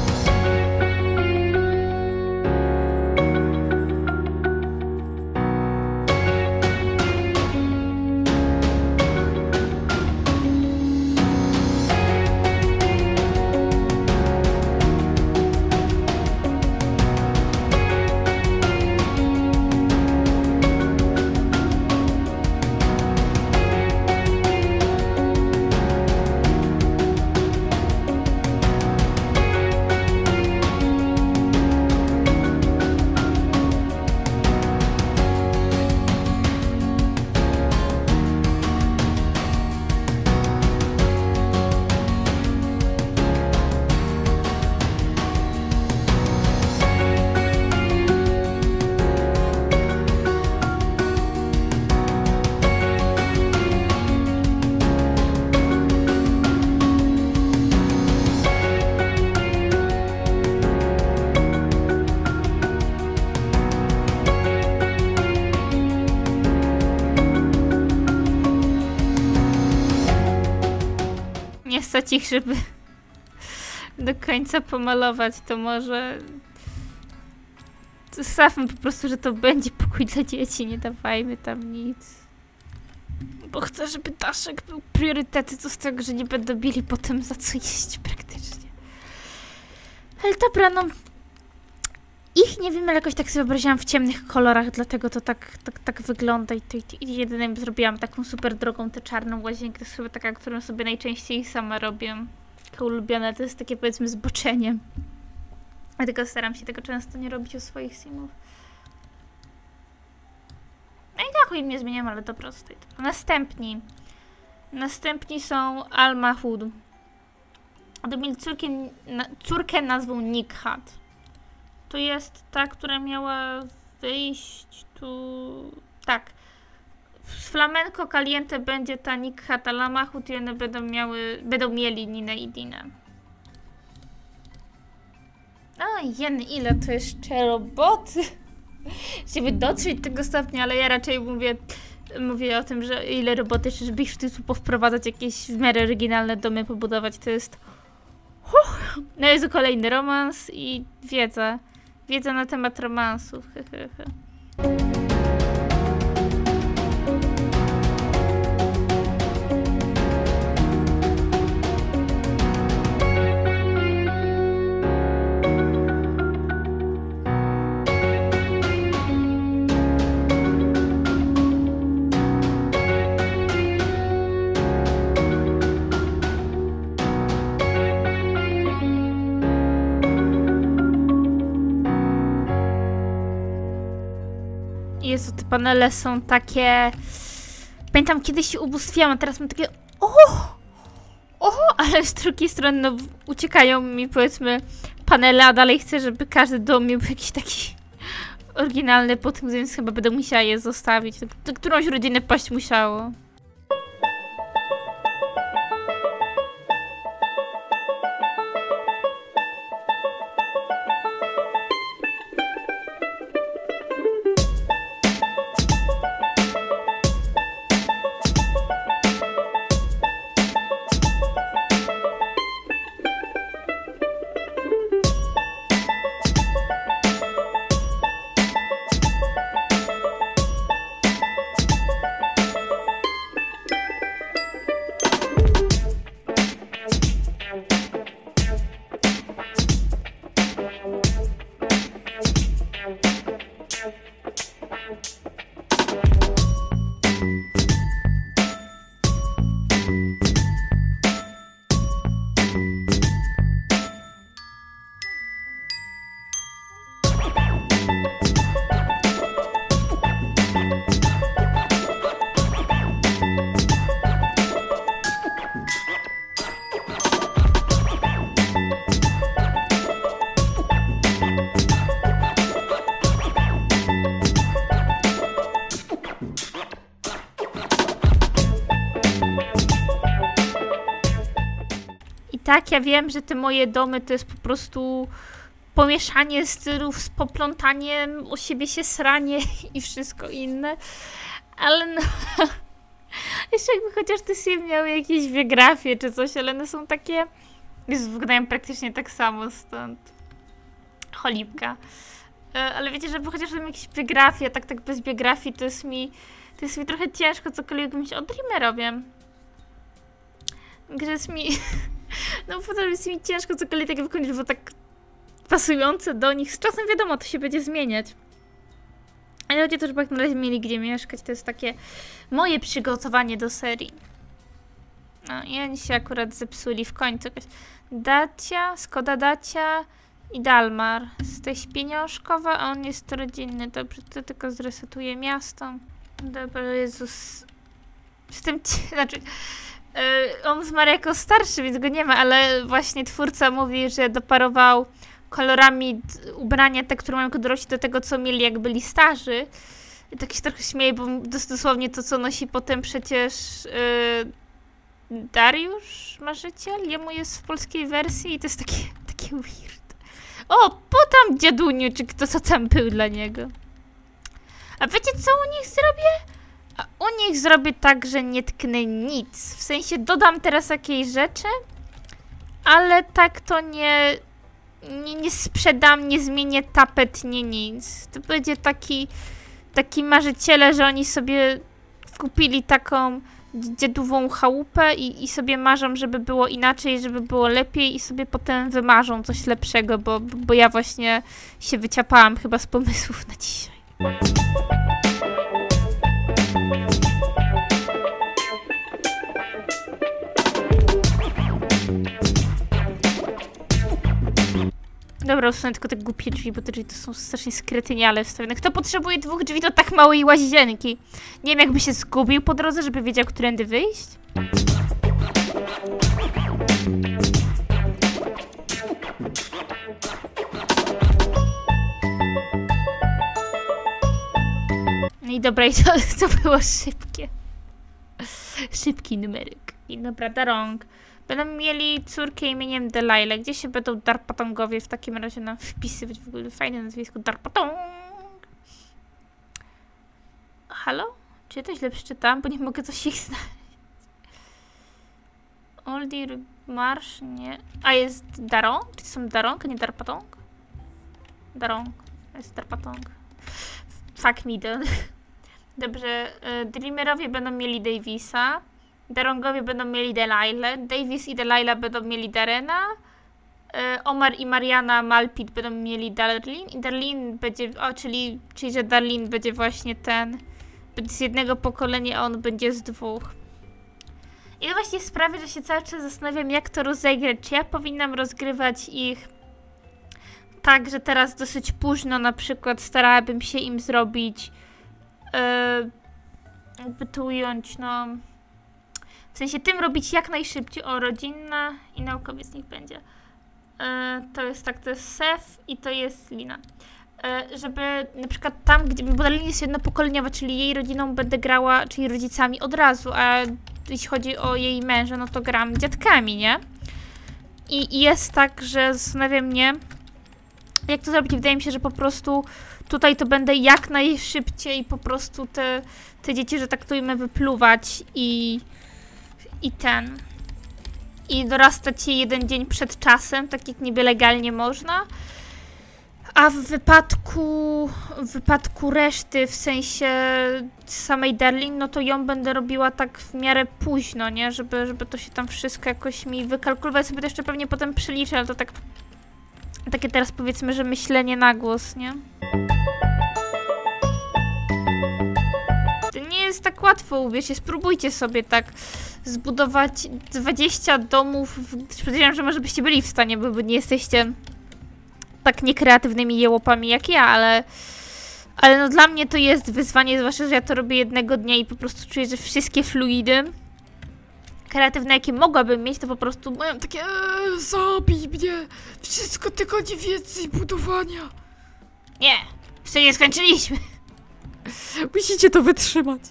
Ich, żeby do końca pomalować, to może Zostawmy po prostu, że to będzie pokój dla dzieci, nie dawajmy tam nic. Bo chcę, żeby Daszek był priorytety, co z tego, że nie będą mieli potem za co jeść praktycznie. Ale dobra, no... Ich nie wiem, ale jakoś tak sobie wyobraziłam w ciemnych kolorach, dlatego to tak, tak, tak wygląda i, to, i jedynym zrobiłam taką super drogą tę czarną łazienkę, to jest chyba taka, którą sobie najczęściej sama robię. Taka ulubiona, to jest takie powiedzmy zboczenie. Dlatego staram się tego często nie robić u swoich simów. No i tak, im nie zmieniam, ale to proste. Następni. Następni są Alma Hood. Odmieli na, córkę nazwą Nikhat. To jest ta, która miała wyjść tu... Tak. Z Flamenco Caliente będzie ta Nikhat Alma Hood i one będą miały... Będą mieli Ninę i Dinę. A, jen, ile to jeszcze roboty, żeby dotrzeć do tego stopnia, ale ja raczej mówię, mówię o tym, że ile roboty jeszcze, żeby ich w tytuł powprowadzać, jakieś w miarę oryginalne domy pobudować, to jest... Huh. No jest kolejny romans i wiedza. Wiedza na temat romansów. Panele są takie... Pamiętam, kiedyś się ubóstwiałam, a teraz mam takie... Oho! Oho! Ale z drugiej strony no, uciekają mi, powiedzmy, panele, a dalej chcę, żeby każdy dom miał jakiś taki oryginalny podkład, więc chyba będę musiała je zostawić. Którąś rodzinę paść musiało. Tak, ja wiem, że te moje domy to jest po prostu pomieszanie stylów z poplątaniem, o siebie się sranie i wszystko inne, ale no... Jeszcze jakby chociaż te sim miały jakieś biografię czy coś, ale one są takie... Jezu, wyglądają praktycznie tak samo stąd. Cholipka. Ale wiecie, żeby chociaż tam jakieś biografie, tak tak bez biografii to jest mi... To jest mi trochę ciężko cokolwiek mówić o Dreamerowie. Gdzie jest mi... No potem jest mi ciężko cokolwiek tak wykończyć, bo tak pasujące do nich. Z czasem wiadomo, to się będzie zmieniać. Ale ludzie też jak na razie mieli gdzie mieszkać, to jest takie moje przygotowanie do serii. No i oni się akurat zepsuli w końcu. Dacia, Skoda Dacia i Dalmar. Jesteś pieniążkowa, a on jest rodzinny. Dobrze, to tylko zresetuję miasto. Dobra, Jezus. Jestem... Znaczy... On zmarł jako starszy, więc go nie ma, ale właśnie twórca mówi, że doparował kolorami ubrania te, które mają jako dorośli, do tego, co mieli, jak byli starzy. I tak się trochę śmieje, bo dosłownie to, co nosi potem przecież yy, Dariusz Marzyciel, jemu jest w polskiej wersji i to jest takie, takie weird. O, po tam dziaduniu, czy kto co tam był dla niego. A wiecie, co u nich zrobię? A u nich zrobię tak, że nie tknę nic. W sensie dodam teraz jakiejś rzeczy, ale tak to nie, nie, nie sprzedam, nie zmienię tapet, nie nic. To będzie taki, taki marzyciele, że oni sobie kupili taką dziadową chałupę i, i sobie marzą, żeby było inaczej, żeby było lepiej i sobie potem wymarzą coś lepszego, bo, bo ja właśnie się wyciapałam chyba z pomysłów na dzisiaj. Dobra, usunę tylko te głupie drzwi, bo te drzwi to są strasznie skretyniale wstawione. Kto potrzebuje dwóch drzwi do tak małej łazienki? Nie wiem, jakby się zgubił po drodze, żeby wiedział, którędy wyjść. No i dobra, i to, to było szybkie. Szybki numeryk. I dobra, Darong. Będą mieli córkę imieniem Delilah. Gdzie się będą Darpatongowie w takim razie nam wpisywać? W ogóle fajne nazwisko Darpatong. Halo? Czy ja to źle przeczytam? Bo nie mogę coś ich znaleźć. Oldir Marsh? Nie. A jest Darong? Czy są Darong, a nie Darpatong? Darong. Jest Darpatong. Fuck me, then. Dobrze. Dreamerowie będą mieli Davisa. Darongowie będą mieli Delilah, Davis i Delilah będą mieli Darena, Omar i Mariana Malpit będą mieli Darlin i Darlin będzie, o czyli, czyli że Darlin będzie właśnie ten, będzie z jednego pokolenia, a on będzie z dwóch. I to właśnie sprawia, że się cały czas zastanawiam, jak to rozegrać, czy ja powinnam rozgrywać ich tak, że teraz dosyć późno na przykład starałabym się im zrobić, yy, jakby to ująć, no... W sensie tym robić jak najszybciej. O, rodzinna i naukowiec niech będzie. Yy, to jest tak, to jest Sef i to jest Lina. Yy, żeby na przykład tam, gdzie, bo Darlin jest jednopokoleniowa, czyli jej rodziną będę grała, czyli rodzicami od razu, a jeśli chodzi o jej męża, no to gram dziadkami, nie? I, i jest tak, że zastanawia mnie, jak to zrobić. Wydaje mi się, że po prostu tutaj to będę jak najszybciej po prostu te, te dzieci, że tak to imię, wypluwać i... I ten. I dorastać je jeden dzień przed czasem, tak jak niby legalnie można. A w wypadku, w wypadku reszty, w sensie samej Darlin, no to ją będę robiła tak w miarę późno, nie? Żeby, żeby to się tam wszystko jakoś mi wykalkulować. Sobie to jeszcze pewnie potem przeliczę, ale to tak... Takie teraz powiedzmy, że myślenie na głos, nie? To nie jest tak łatwo, uwierzcie, spróbujcie sobie tak... zbudować dwadzieścia domów. Podejrzewam, że może byście byli w stanie, bo nie jesteście tak niekreatywnymi jełopami jak ja, ale, ale no dla mnie to jest wyzwanie, zwłaszcza, że ja to robię jednego dnia i po prostu czuję, że wszystkie fluidy kreatywne, jakie mogłabym mieć, to po prostu mają takie eee, zabij mnie, wszystko tylko nie wiedzy i budowania. Nie, jeszcze nie skończyliśmy. Musicie to wytrzymać.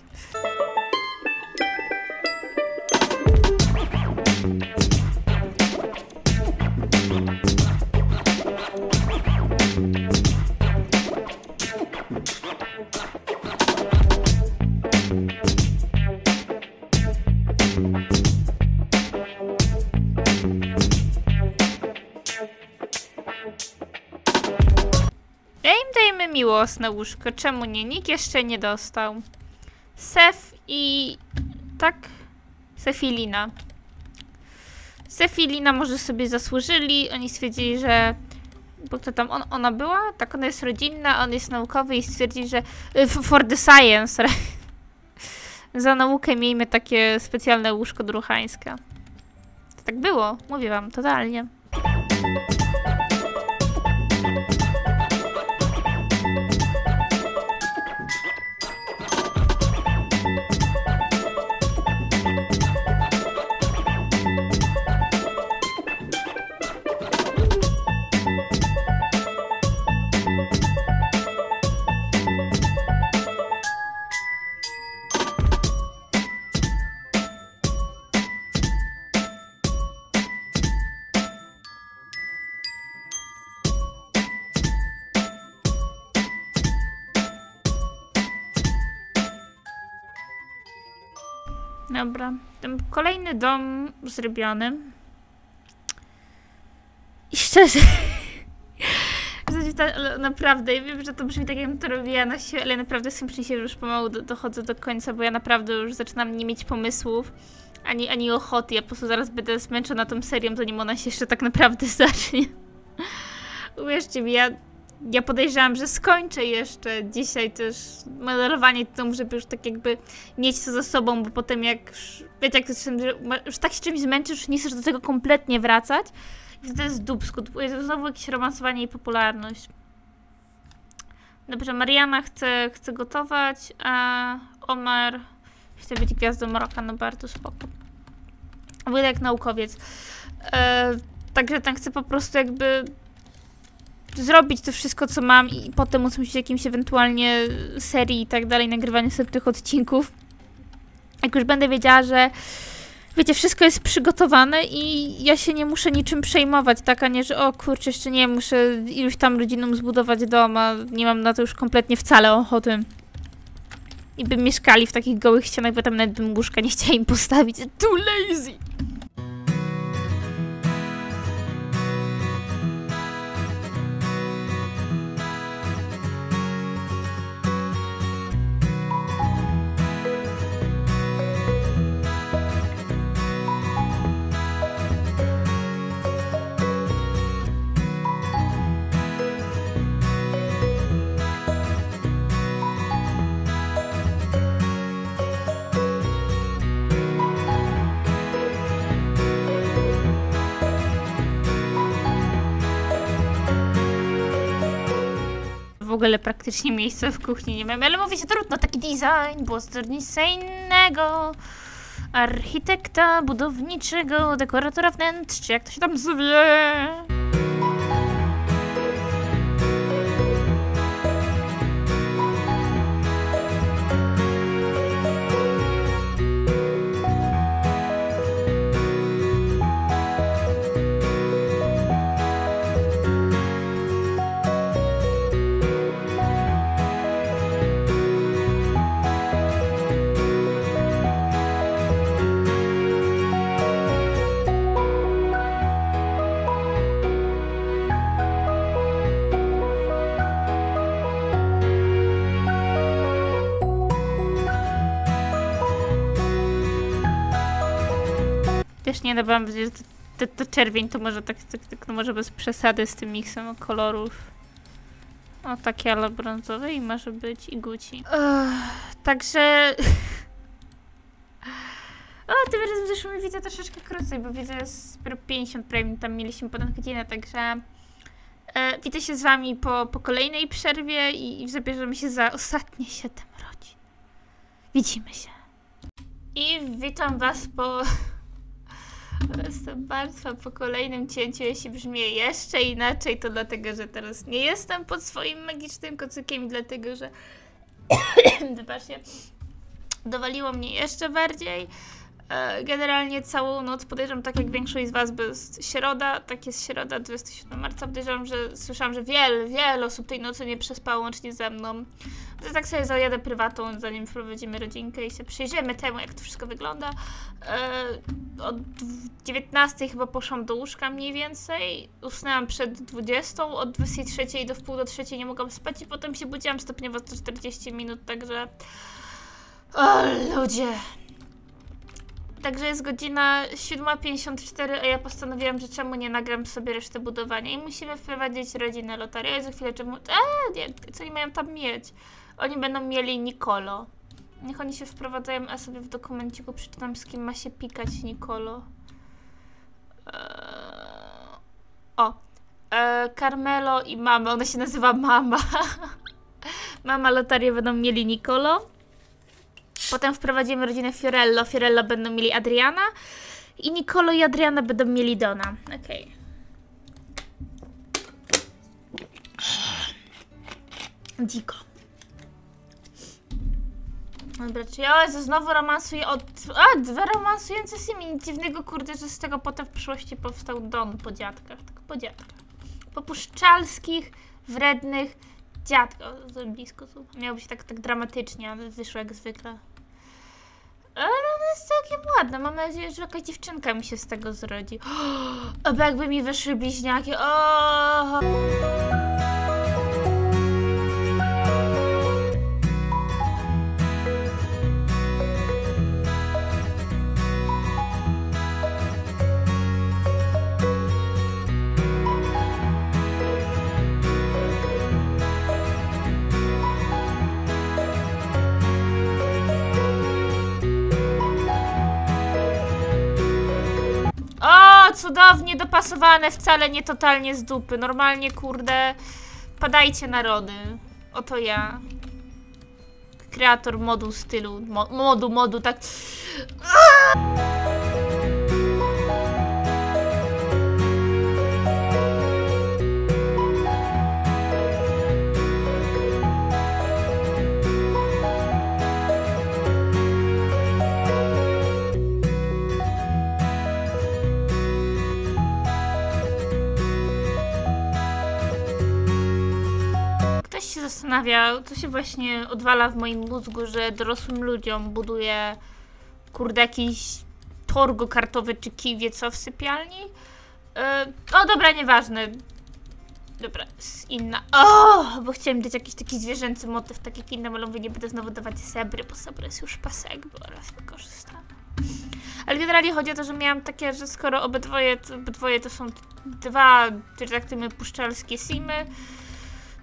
Miłosne łóżko. Czemu nie? Nikt jeszcze nie dostał. Sef i... tak? Sefilina. Sefilina może sobie zasłużyli. Oni stwierdzili, że... Bo kto tam? On, ona była? Tak, ona jest rodzinna, on jest naukowy i stwierdzili, że... For the science. Za naukę miejmy takie specjalne łóżko druhańskie. To tak było. Mówię wam, totalnie. Dobra, kolejny dom zrobiony. I szczerze, ta, naprawdę, ja wiem, że to brzmi tak, jakbym to robiła na siłę, ale naprawdę z tym się już pomału do, dochodzę do końca, bo ja naprawdę już zaczynam nie mieć pomysłów, ani, ani ochoty. Ja po prostu zaraz będę zmęczona tą serią, zanim ona się jeszcze tak naprawdę zacznie. Uwierzcie mi, ja, ja podejrzewam, że skończę jeszcze dzisiaj też modelowanie tą, żeby już tak jakby mieć to za sobą, bo potem jak, wiecie, jak zaczynam, że już tak się czymś zmęczysz, już nie chcesz do tego kompletnie wracać. To jest dupsko, znowu jakieś romansowanie i popularność. Dobrze, Mariana chce, chce gotować, a Omar chce być gwiazdą mroka, no bardzo spoko. Wygląda jak naukowiec. E, także tam chcę po prostu jakby zrobić to wszystko, co mam i potem usłyszeć jakimś ewentualnie serii i tak dalej, nagrywanie sobie tych odcinków. Jak już będę wiedziała, że wiecie, wszystko jest przygotowane i ja się nie muszę niczym przejmować, tak, a nie, że o kurczę, jeszcze nie, muszę iluś tam rodzinom zbudować dom, a nie mam na to już kompletnie wcale ochoty. I by mieszkali w takich gołych ścianach, bo tam nawet bym łóżka nie chciała im postawić. Too lazy! W ogóle praktycznie miejsca w kuchni nie mamy, ale mówię się trudno, taki design, było nic innego, architekta, budowniczego, dekoratora wnętrz, czy jak to się tam zwie. Nie dawałam, no, że to, to, to czerwień to może tak, tak, tak, no może bez przesady z tym miksem kolorów. O, takie ale brązowe i może być i guci. Także... o, tym razem zresztą mi widzę troszeczkę krócej, bo widzę jest pięćdziesiąt premium, tam mieliśmy ponad godzinę, także... E, widzę się z wami po, po kolejnej przerwie i, i zabierzemy się za ostatnie siedem rodzin. Widzimy się. I witam was po... Państwa po kolejnym cięciu, jeśli brzmię jeszcze inaczej, to dlatego, że teraz nie jestem pod swoim magicznym kocykiem i dlatego, że zobaczcie, dowaliło mnie jeszcze bardziej. Generalnie całą noc, podejrzewam, tak jak większość z was, bo jest środa, tak jest środa, dwudziestego siódmego marca, podejrzewam, że słyszałam, że wiele, wiele osób tej nocy nie przespało łącznie ze mną. To tak sobie zajadę prywatą, zanim wprowadzimy rodzinkę i się przyjrzymy temu, jak to wszystko wygląda. Yy, od dziewiętnastej chyba poszłam do łóżka mniej więcej, usnęłam przed dwudziestą, od dwudziestej trzeciej do wpół do trzeciej nie mogłam spać i potem się budziłam stopniowo co czterdzieści minut, także... O, ludzie! Także jest godzina siódma pięćdziesiąt cztery, a ja postanowiłam, że czemu nie nagram sobie reszty budowania i musimy wprowadzić rodzinę loterii. A za chwilę czemu... Eee, nie, co oni mają tam mieć? Oni będą mieli Nicolo. Niech oni się wprowadzają, a sobie w dokumenciku przeczytam, z kim ma się pikać Nicolo. Eee... O. Eee, Carmelo i mama, ona się nazywa Mama. Mama loterię będą mieli Nicolo. Potem wprowadzimy rodzinę Fiorello. Fiorello będą mieli Adriana. I Nicolo i Adriana będą mieli Dona. Okej. Okay. Dziko. Dobra, czy ja znowu romansuję od... A, dwa romansujące simi. Dziwnego, kurde, że z tego potem w przyszłości powstał Don po dziadkach. Tak, po dziadkach. Po puszczalskich, wrednych... Dziadko, za blisko tu. Miało być tak, tak dramatycznie, ale wyszło jak zwykle. Ale ona jest całkiem ładna. Mam nadzieję, że jakaś dziewczynka mi się z tego zrodzi. O, jakby mi wyszły bliźniaki. O! cudownie dopasowane, wcale nie totalnie z dupy. Normalnie, kurde, padajcie narody. Oto ja. Kreator modu stylu, Mo modu, modu, tak... Zastanawiał, co się właśnie odwala w moim mózgu, że dorosłym ludziom buduje kurde jakiś torgo kartowy czy kiwie, co w sypialni? Yy, o dobra, nieważne. Dobra, jest inna. O, bo chciałem dać jakiś taki zwierzęcy motyw, tak jak inne, ale mówię, nie będę znowu dawać sebry, bo sebra jest już pasek, bo raz wykorzystana. Ale generalnie chodzi o to, że miałam takie, że skoro obydwoje, obydwoje to są dwa, że tak tymi puszczalskie simy,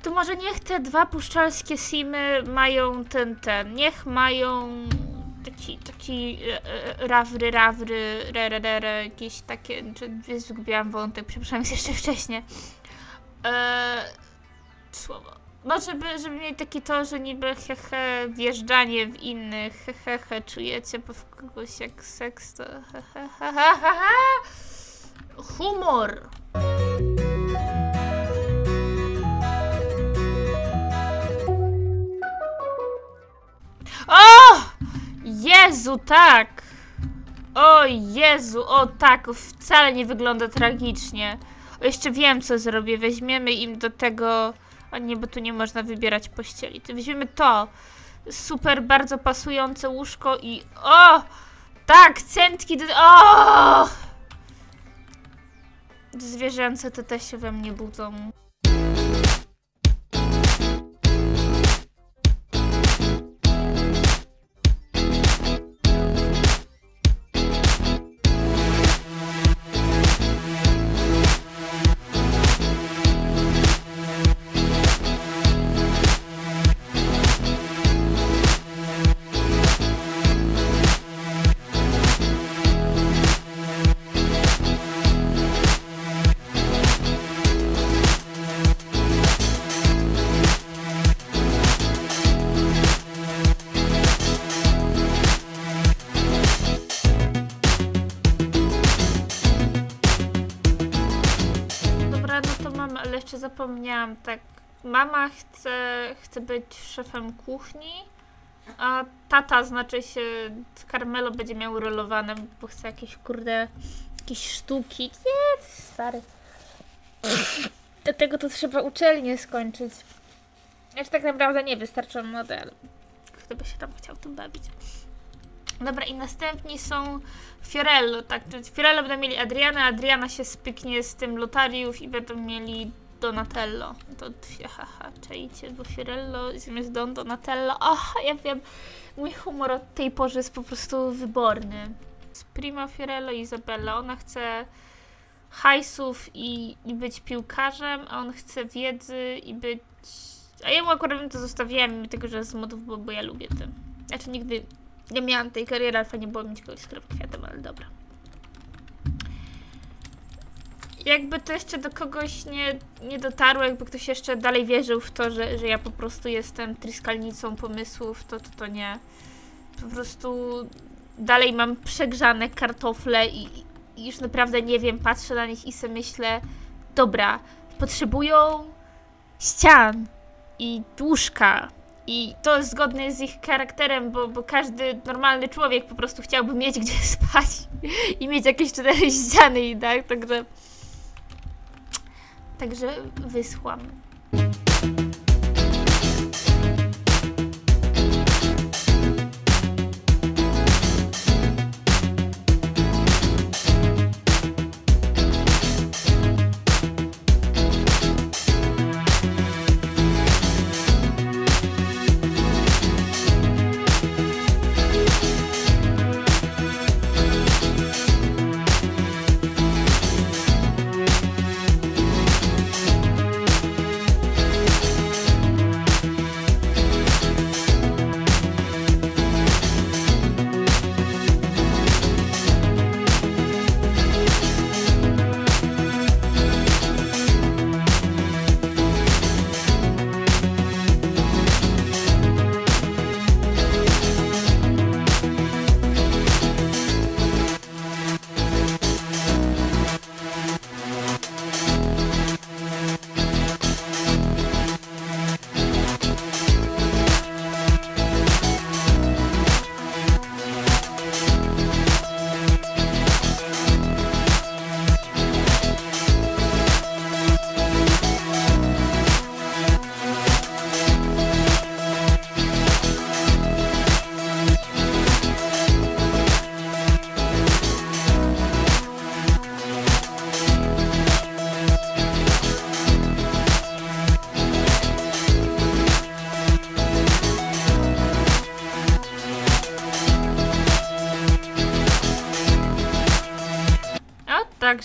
to może niech te dwa puszczalskie simy mają ten, ten, niech mają taki, taki e, rawry, rawry, re, re, re, re, jakieś takie, czy zgubiłam wątek, przepraszam, jest jeszcze wcześnie. Eee, słowo. No, żeby, żeby mieć takie to, że niby hehe, wjeżdżanie w innych, hehehe, he, he, czujecie, bo w kogoś jak seks to hehehe, he, he, he, he. Humor. O! Jezu, tak! O Jezu, o tak, wcale nie wygląda tragicznie. O, jeszcze wiem, co zrobię. Weźmiemy im do tego... O nie, bo tu nie można wybierać pościeli. To weźmiemy to. Super, bardzo pasujące łóżko i... O! Tak, centki do... O! Zwierzęce to też się we mnie budzą. Zapomniałam, tak, mama chce, chce być szefem kuchni, a tata, znaczy się, Carmelo będzie miał rolowane, bo chce jakieś, kurde, jakieś sztuki. Nie, stary. Do tego to trzeba uczelnię skończyć. Znaczy tak naprawdę nie wystarczą model, gdyby się tam chciał tym bawić. Dobra, i następni są Fiorello, tak, czyli Fiorello będą mieli Adrianę, Adriana się spyknie z tym Lotariów i będą mieli Donatello. To haha, czajcie, bo Fiorello zamiast Don Donatello. Aha, ja wiem, mój humor od tej porze jest po prostu wyborny. Prima Fiorello i Izabella. Ona chce hajsów i, i być piłkarzem, a on chce wiedzy i być... A ja mu akurat bym to zostawiłam, mimo tego, że z modów, bo, bo ja lubię tym. Znaczy nigdy nie miałam tej kariery, ale fajnie było mieć kogoś z krowokwiatem, ale dobra. Jakby to jeszcze do kogoś nie, nie dotarło, jakby ktoś jeszcze dalej wierzył w to, że, że ja po prostu jestem tryskalnicą pomysłów, to, to to nie. Po prostu dalej mam przegrzane kartofle i, i już naprawdę nie wiem, patrzę na nich i sobie myślę, dobra, potrzebują ścian i łóżka. I to jest zgodne z ich charakterem, bo, bo każdy normalny człowiek po prostu chciałby mieć gdzie spać i mieć jakieś cztery ściany i tak, także... Także wysłam.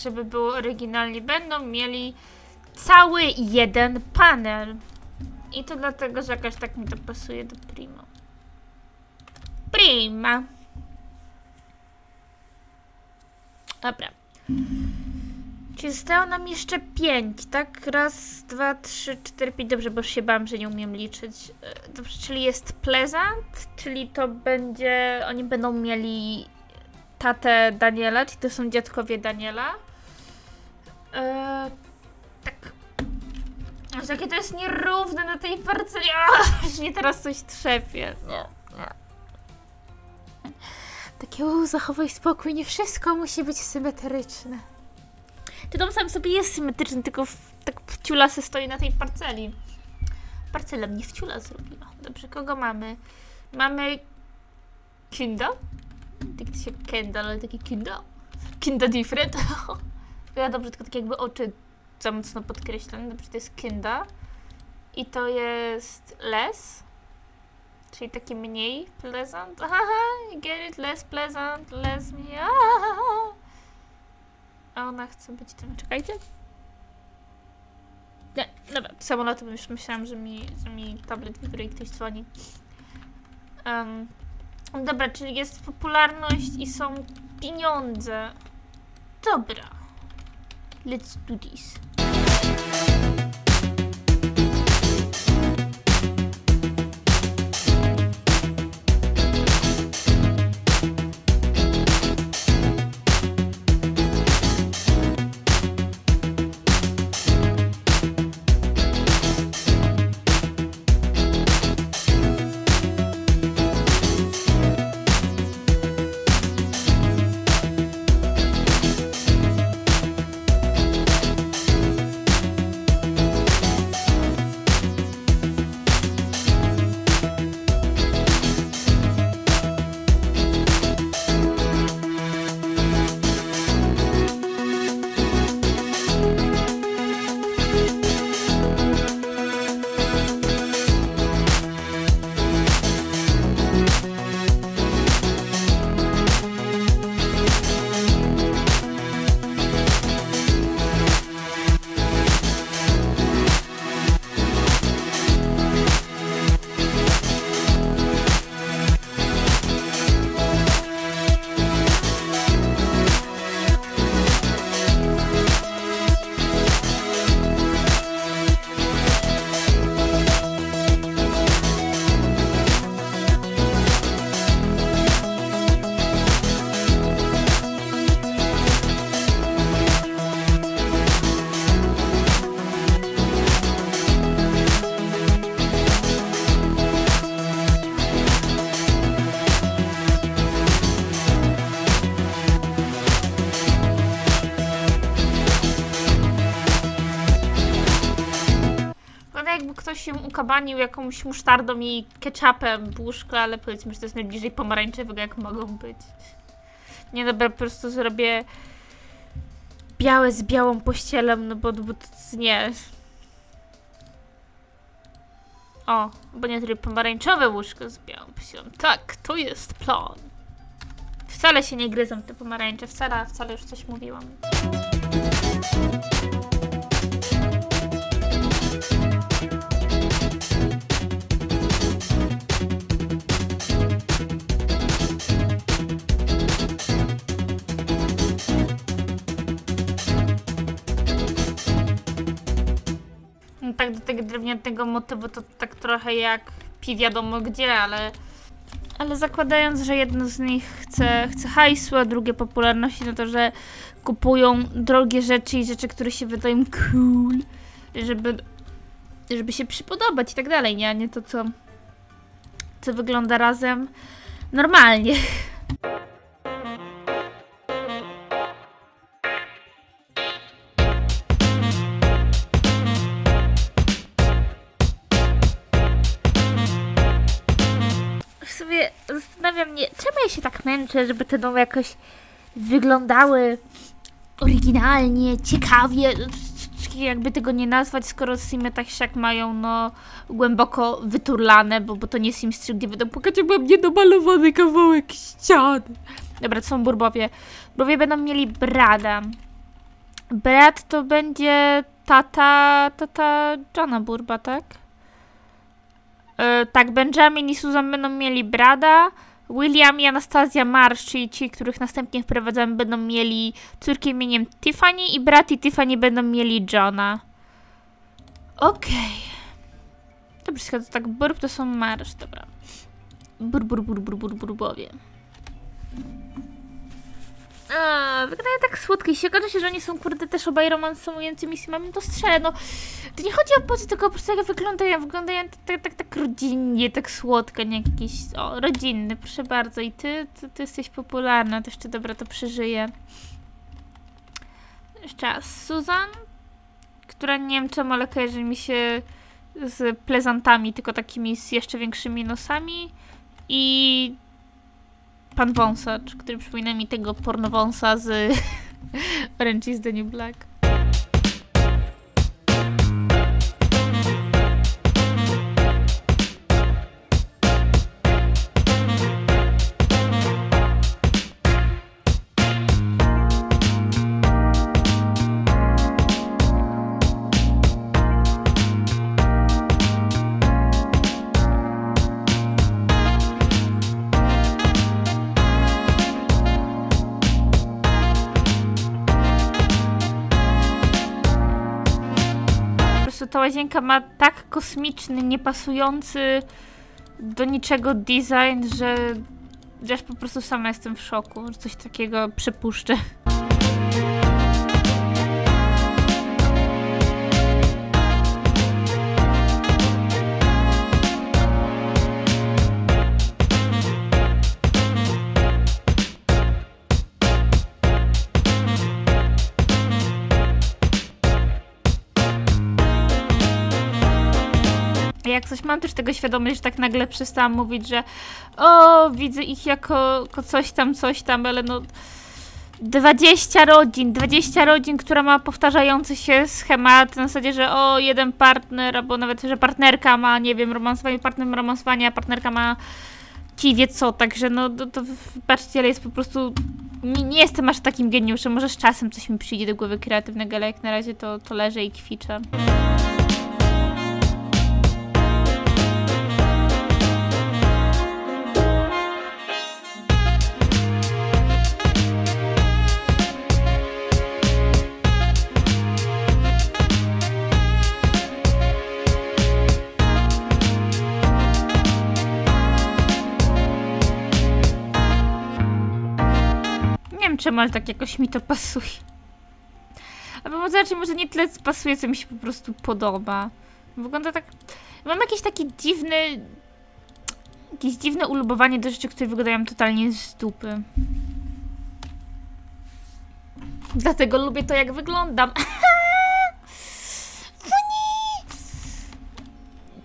żeby było oryginalnie, będą mieli cały jeden panel. I to dlatego, że jakoś tak mi to pasuje do Primo. Prima. Dobra. Czy zostało nam jeszcze pięć, tak? Raz, dwa, trzy, cztery, pięć. Dobrze, bo już się bałam, że nie umiem liczyć. Dobrze, czyli jest Pleasant, czyli to będzie... Oni będą mieli tatę Daniela, czyli to są dziadkowie Daniela. Eee, tak. Aż jakie to jest nierówne na tej parceli. Aż mnie teraz coś trzepie. Nie, nie. Takie u, zachowaj spokój, nie wszystko musi być symetryczne. Czy dom sam sobie jest symetryczny, tylko w, tak wciula se stoi na tej parceli. Parcela mnie wciula zrobiła. Dobrze, kogo mamy? Mamy... Kinda? Tak się Kinda, ale taki Kinda. Kinda different. Ja dobrze, tylko tak jakby oczy za mocno podkreślone. Dobrze, to jest Kinda. I to jest Less. Czyli taki mniej Pleasant. Aha, get it, Less Pleasant, Less me. Aha. A ona chce być tym. Czekajcie. Nie, dobra, samolotem już myślałam, że mi, że mi tablet wybruje i ktoś dzwoni. Um, dobra, czyli jest popularność i są pieniądze. Dobra. Let's do this. Ukabanił jakąś musztardą i ketchupem buszkę, ale powiedzmy, że to jest najbliżej pomarańczowego, jak mogą być. Nie, dobra, po prostu zrobię białe z białą pościelą, no bo, bo nie. O, bo nie tylko pomarańczowe łóżko z białą pościelą. Tak, to jest plan. Wcale się nie gryzą te pomarańcze, wcale, wcale już coś mówiłam. Tak, do tego drewnianego motywu to tak trochę jak pi wiadomo gdzie, ale... Ale zakładając, że jedno z nich chce, chce hajsu, a drugie popularności, no to, że kupują drogie rzeczy i rzeczy, które się wydają cool, żeby, żeby się przypodobać i tak dalej, nie? A nie to, co, co wygląda razem normalnie. Zastanawia mnie, czemu ja się tak męczę, żeby te domy jakoś wyglądały oryginalnie, ciekawie, jakby tego nie nazwać, skoro simy tak jak mają, no, głęboko wyturlane, bo, bo to nie Sims trzy, gdzie będą pokazać, mam niedomalowany kawałek ściany. Dobra, to są burbowie. Burbowie będą mieli brada. Brat to będzie tata, tata Johna Burba, tak? E, tak, Benjamin i Susan będą mieli brada, William i Anastazja Marsh, czyli ci, których następnie wprowadzamy, będą mieli córkę imieniem Tiffany i brat i Tiffany będą mieli Johna. Okej. Okay. Dobrze, skoro to tak, Burb to są Marsh, dobra. Bur, bur, bur, bur, bur, burbowie. A, wyglądają tak słodkie. Jeśli okaże się, że oni są, kurde, też obaj romansującymi simami, to strzelę. No, to nie chodzi o pozy, tylko po prostu jak wyglądają. Wyglądają tak, tak, tak rodzinnie, tak słodko, nie jakieś... O, rodzinny, proszę bardzo. I ty, ty, ty jesteś popularna. To jeszcze, dobra, to przeżyję. Jeszcze raz. Susan, która nie wiem czemu, ale kojarzy mi się z plezantami, tylko takimi z jeszcze większymi nosami. I... pan wąsacz, który przypomina mi tego pornowąsa z Orange is the New Black. Łazienka ma tak kosmiczny, niepasujący do niczego design, że ja po prostu sama jestem w szoku, że coś takiego przypuszczę. Jak coś mam też tego świadomość, że tak nagle przestałam mówić, że o, widzę ich jako, jako coś tam, coś tam, ale no dwadzieścia rodzin, dwadzieścia rodzin, która ma powtarzający się schemat na zasadzie, że o, jeden partner, albo nawet, że partnerka ma, nie wiem, romansowanie, partner ma romansowanie, a partnerka ma ci wie co, także no to, to patrzcie, ale jest po prostu, nie, nie jestem aż takim geniuszem, może z czasem coś mi przyjdzie do głowy kreatywnego, ale jak na razie to, to leżę i kwiczę. Czemu, ale tak jakoś mi to pasuje. Albo może raczej może nie tyle pasuje, co mi się po prostu podoba. Wygląda tak... Mam jakieś takie dziwne... Jakieś dziwne ulubowanie do rzeczy, które wyglądają totalnie z dupy. Dlatego lubię to, jak wyglądam.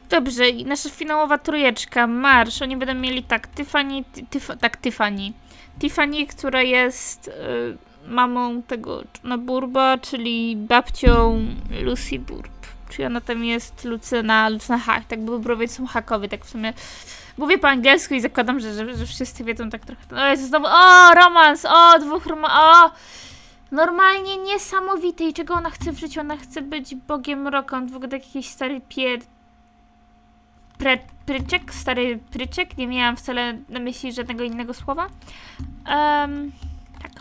Dobrze, i nasza finałowa trójeczka, Marsz. Oni będą mieli tak, Tiffany... Tyfa, tak, Tiffany. Tiffany, która jest y, mamą tego Johna Burba, czyli babcią Lucy Burp. Czyli ona tam jest Lucyna, Lucyna Hack, tak, bo Bobrowie są hakowie, tak w sumie. Mówię po angielsku i zakładam, że, że, że wszyscy wiedzą tak trochę. O Jezu, znowu, o, romans, o, dwóch romansów, o! Normalnie niesamowite. I czego ona chce w życiu? Ona chce być bogiem rocka, on wygląda jak jakiś stary pier... Pre, pryczek, stary pryczek, nie miałam wcale na myśli żadnego innego słowa. Um, tak.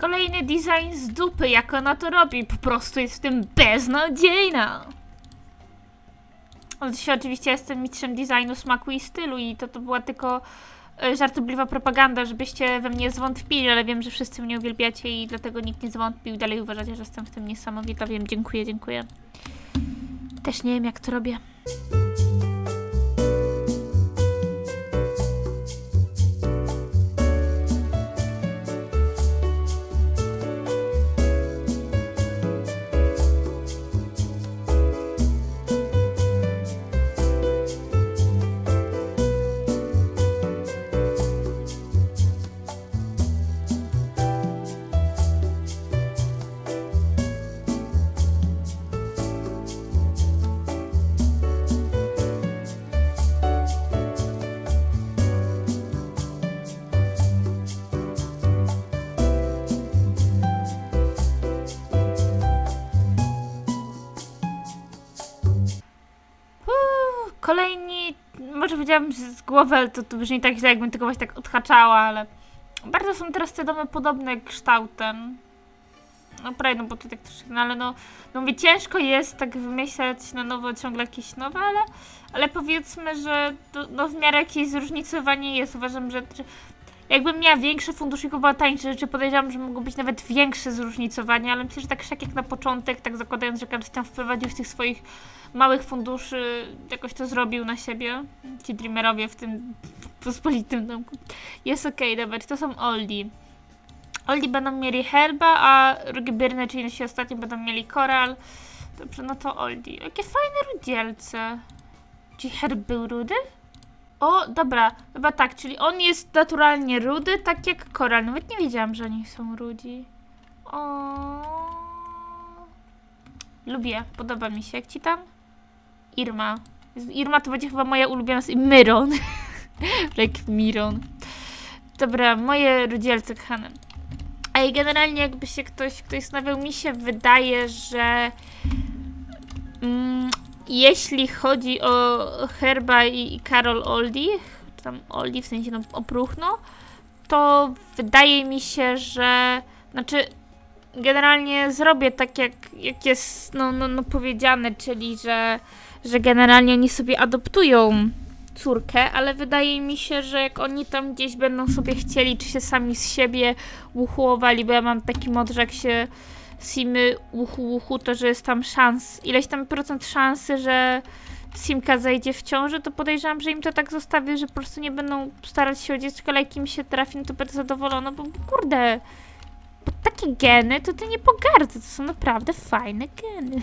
Kolejny design z dupy, jak ona to robi, po prostu jest w tym beznadziejna. Oczywiście, oczywiście jestem mistrzem designu, smaku i stylu i to, to była tylko żartobliwa propaganda, żebyście we mnie zwątpili, ale wiem, że wszyscy mnie uwielbiacie i dlatego nikt nie zwątpił. Dalej uważacie, że jestem w tym niesamowita, wiem, dziękuję, dziękuję. Też nie wiem, jak to robię. Z głowy, ale to, to brzmi tak źle, jakbym tylko właśnie tak odhaczała, ale bardzo są teraz te domy podobne kształtem. No prawie, no bo to tak troszkę, no ale no, no mówię, ciężko jest tak wymyślać na nowo ciągle jakieś nowe, ale, ale powiedzmy, że to, no w miarę jakieś zróżnicowanie jest. Uważam, że, że jakbym miała większy fundusz i kupiła tańsze rzeczy, podejrzewam, że mogą być nawet większe zróżnicowania, ale myślę, że tak jak na początek, tak zakładając, że każdy tam wprowadził z tych swoich małych funduszy, jakoś to zrobił na siebie. Ci dreamerowie w tym pospolitym domku. Jest okej, okay, dobra, to są oldie. Oldie będą mieli herba, a rugibirne, czyli nasi ostatni, będą mieli koral. Dobrze, no to oldie. Jakie fajne rudzielce. Czy herb był rudy? O, dobra, chyba tak, czyli on jest naturalnie rudy, tak jak koral. Nawet nie wiedziałam, że oni są rudzi. O. Lubię, podoba mi się. Jak ci tam? Irma. Irma to będzie chyba moja ulubiona... Myron. Jak Miron. Dobra, moje rudzielce kochane. A i generalnie jakby się ktoś, ktoś stawiał, mi się wydaje, że... Mm, jeśli chodzi o Herba i, i Karol Oldie, czy tam Oldie, w sensie no, o próchno, to wydaje mi się, że... Znaczy... Generalnie zrobię tak, jak, jak jest no, no, no powiedziane, czyli że, że generalnie oni sobie adoptują córkę, ale wydaje mi się, że jak oni tam gdzieś będą sobie chcieli, czy się sami z siebie uchułowali, bo ja mam taki mod, że jak się simy uchu, uchu, to że jest tam szans, ileś tam procent szansy, że simka zajdzie w ciąży, to podejrzewam, że im to tak zostawię, że po prostu nie będą starać się o dziecko, ale jak im się trafi, no to będę zadowolona, bo kurde... Takie geny, to ty nie pogardzę, to są naprawdę fajne geny.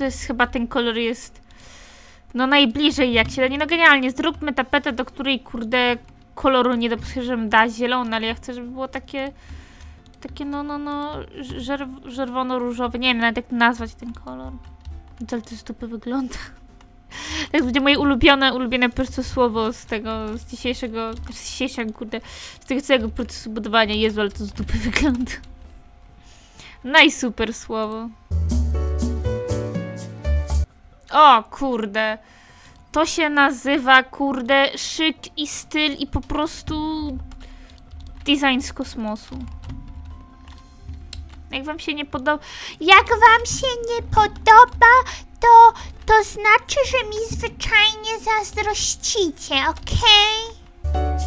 Jest, chyba ten kolor jest no najbliżej jak się da. Nie, no genialnie, zróbmy tapetę, do której kurde koloru nie doposażymy, da zielone, ale ja chcę, żeby było takie takie no no no żerwono-różowe, nie wiem nawet jak nazwać ten kolor. Ale to z dupy wygląda. Tak będzie moje ulubione, ulubione po prostu słowo z tego, z dzisiejszego, z dzisiejszego kurde, z tego całego procesu budowania. Jezu, ale to z dupy wygląda. Najsuper słowo. O kurde, to się nazywa kurde szyk i styl i po prostu design z kosmosu. Jak wam się nie podoba, jak wam się nie podoba, to, to znaczy, że mi zwyczajnie zazdrościcie, okej? Okay?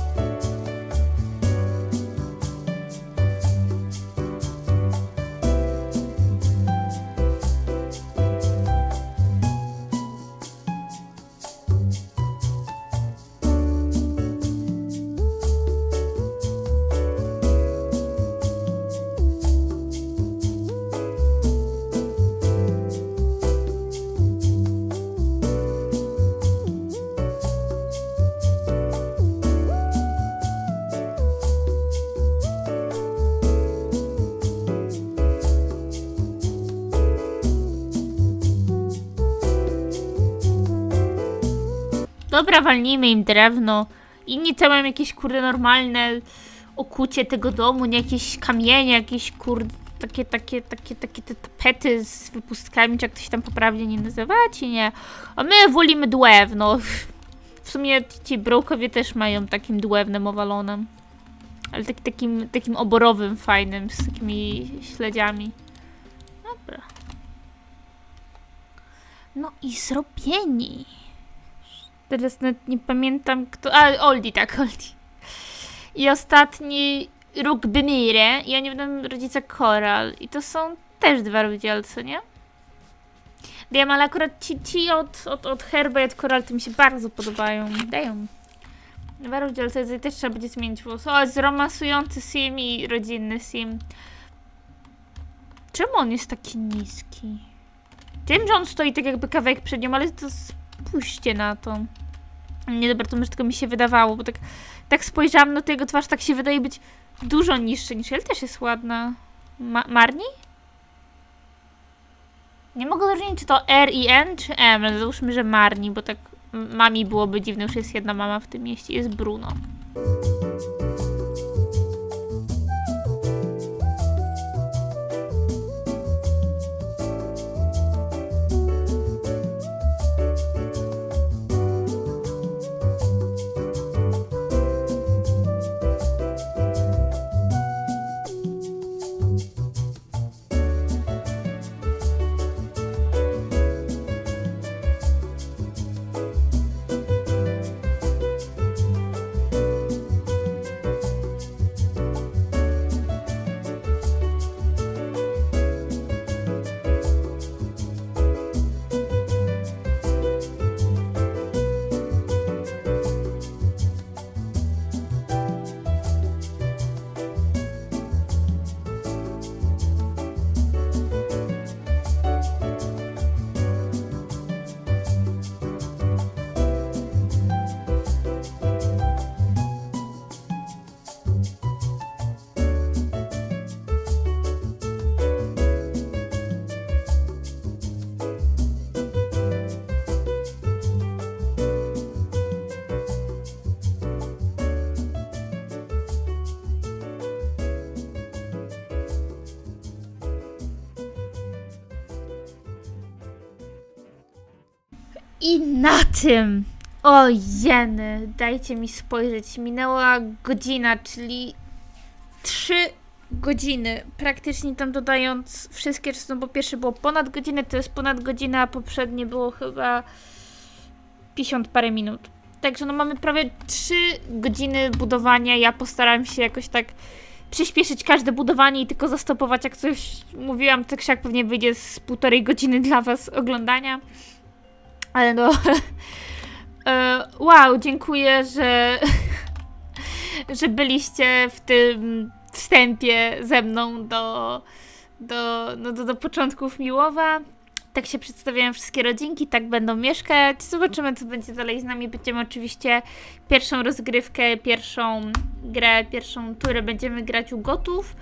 Dobra, walnijmy im drewno. Inni to mają jakieś kurde normalne okucie tego domu, nie jakieś kamienie, jakieś kurde takie, takie, takie, takie te tapety z wypustkami, czy jak to się tam poprawnie nie nazywacie, nie? A my wolimy dłewno. W sumie ci brokowie też mają takim dłewnem owalonem. Ale tak, takim, takim oborowym, fajnym, z takimi śledziami. Dobra. No i zrobieni. Teraz nawet nie pamiętam kto... A, Oldi, tak, Oldi. I ostatni... Rugbymire i ja nie wiem rodzica Koral. I to są też dwa rozdzielce, nie? Wiem, ale akurat ci, ci od, od, od Herba i od Koral to mi się bardzo podobają. Dają. Dwa rozdzielce też trzeba będzie zmienić włos. O, jest romansujący sim i rodzinny sim. Czemu on jest taki niski? Wiem, że on stoi tak jakby kawałek przed nią, ale to spójrzcie na to. Nie, dobra, to może tylko mi się wydawało, bo tak, tak spojrzałam na to, jego twarz tak się wydaje być dużo niższy niż ale też jest ładna. Ma Marni? Nie mogę rozróżnić, czy to R i N, czy M, ale załóżmy, że Marni, bo tak mami byłoby dziwne, już jest jedna mama w tym mieście, jest Bruno. I na tym, o jeny, dajcie mi spojrzeć, minęła godzina, czyli trzy godziny, praktycznie tam dodając wszystkie czasy, no bo pierwsze było ponad godzinę, to jest ponad godzina, a poprzednie było chyba pięćdziesiąt parę minut. Także no mamy prawie trzy godziny budowania, ja postaram się jakoś tak przyspieszyć każde budowanie i tylko zastopować, jak coś mówiłam, to jak pewnie wyjdzie z półtorej godziny dla was oglądania. Ale no, wow, dziękuję, że, że byliście w tym wstępie ze mną do, do, no do, do początków Miłowa. Tak się przedstawiają wszystkie rodzinki, tak będą mieszkać. Zobaczymy, co będzie dalej z nami. Będziemy oczywiście pierwszą rozgrywkę, pierwszą grę, pierwszą turę będziemy grać u gotów.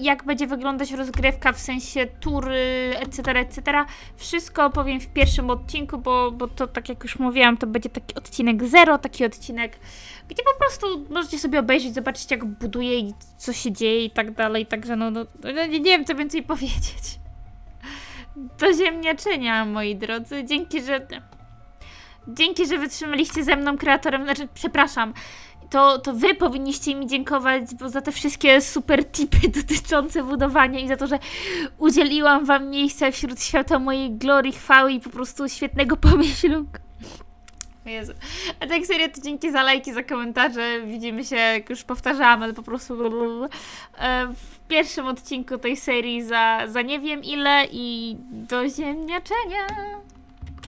Jak będzie wyglądać rozgrywka, w sensie tury, et cetera, et cetera. Wszystko opowiem w pierwszym odcinku, bo, bo to, tak jak już mówiłam, to będzie taki odcinek zero, taki odcinek, gdzie po prostu możecie sobie obejrzeć, zobaczyć, jak buduje i co się dzieje i tak dalej. Także no, no nie wiem, co więcej powiedzieć. Do ziemniaczenia, moi drodzy. Dzięki, że... Dzięki, że wytrzymaliście ze mną, kreatorem, znaczy, przepraszam. To, to wy powinniście mi dziękować, bo za te wszystkie super tipy dotyczące budowania i za to, że udzieliłam wam miejsca wśród świata mojej glorii, chwały i po prostu świetnego pomyślunku. Jezu. A tak serio, to dzięki za lajki, za komentarze. Widzimy się, jak już powtarzałam, ale po prostu w pierwszym odcinku tej serii za, za nie wiem ile i do ziemniaczenia.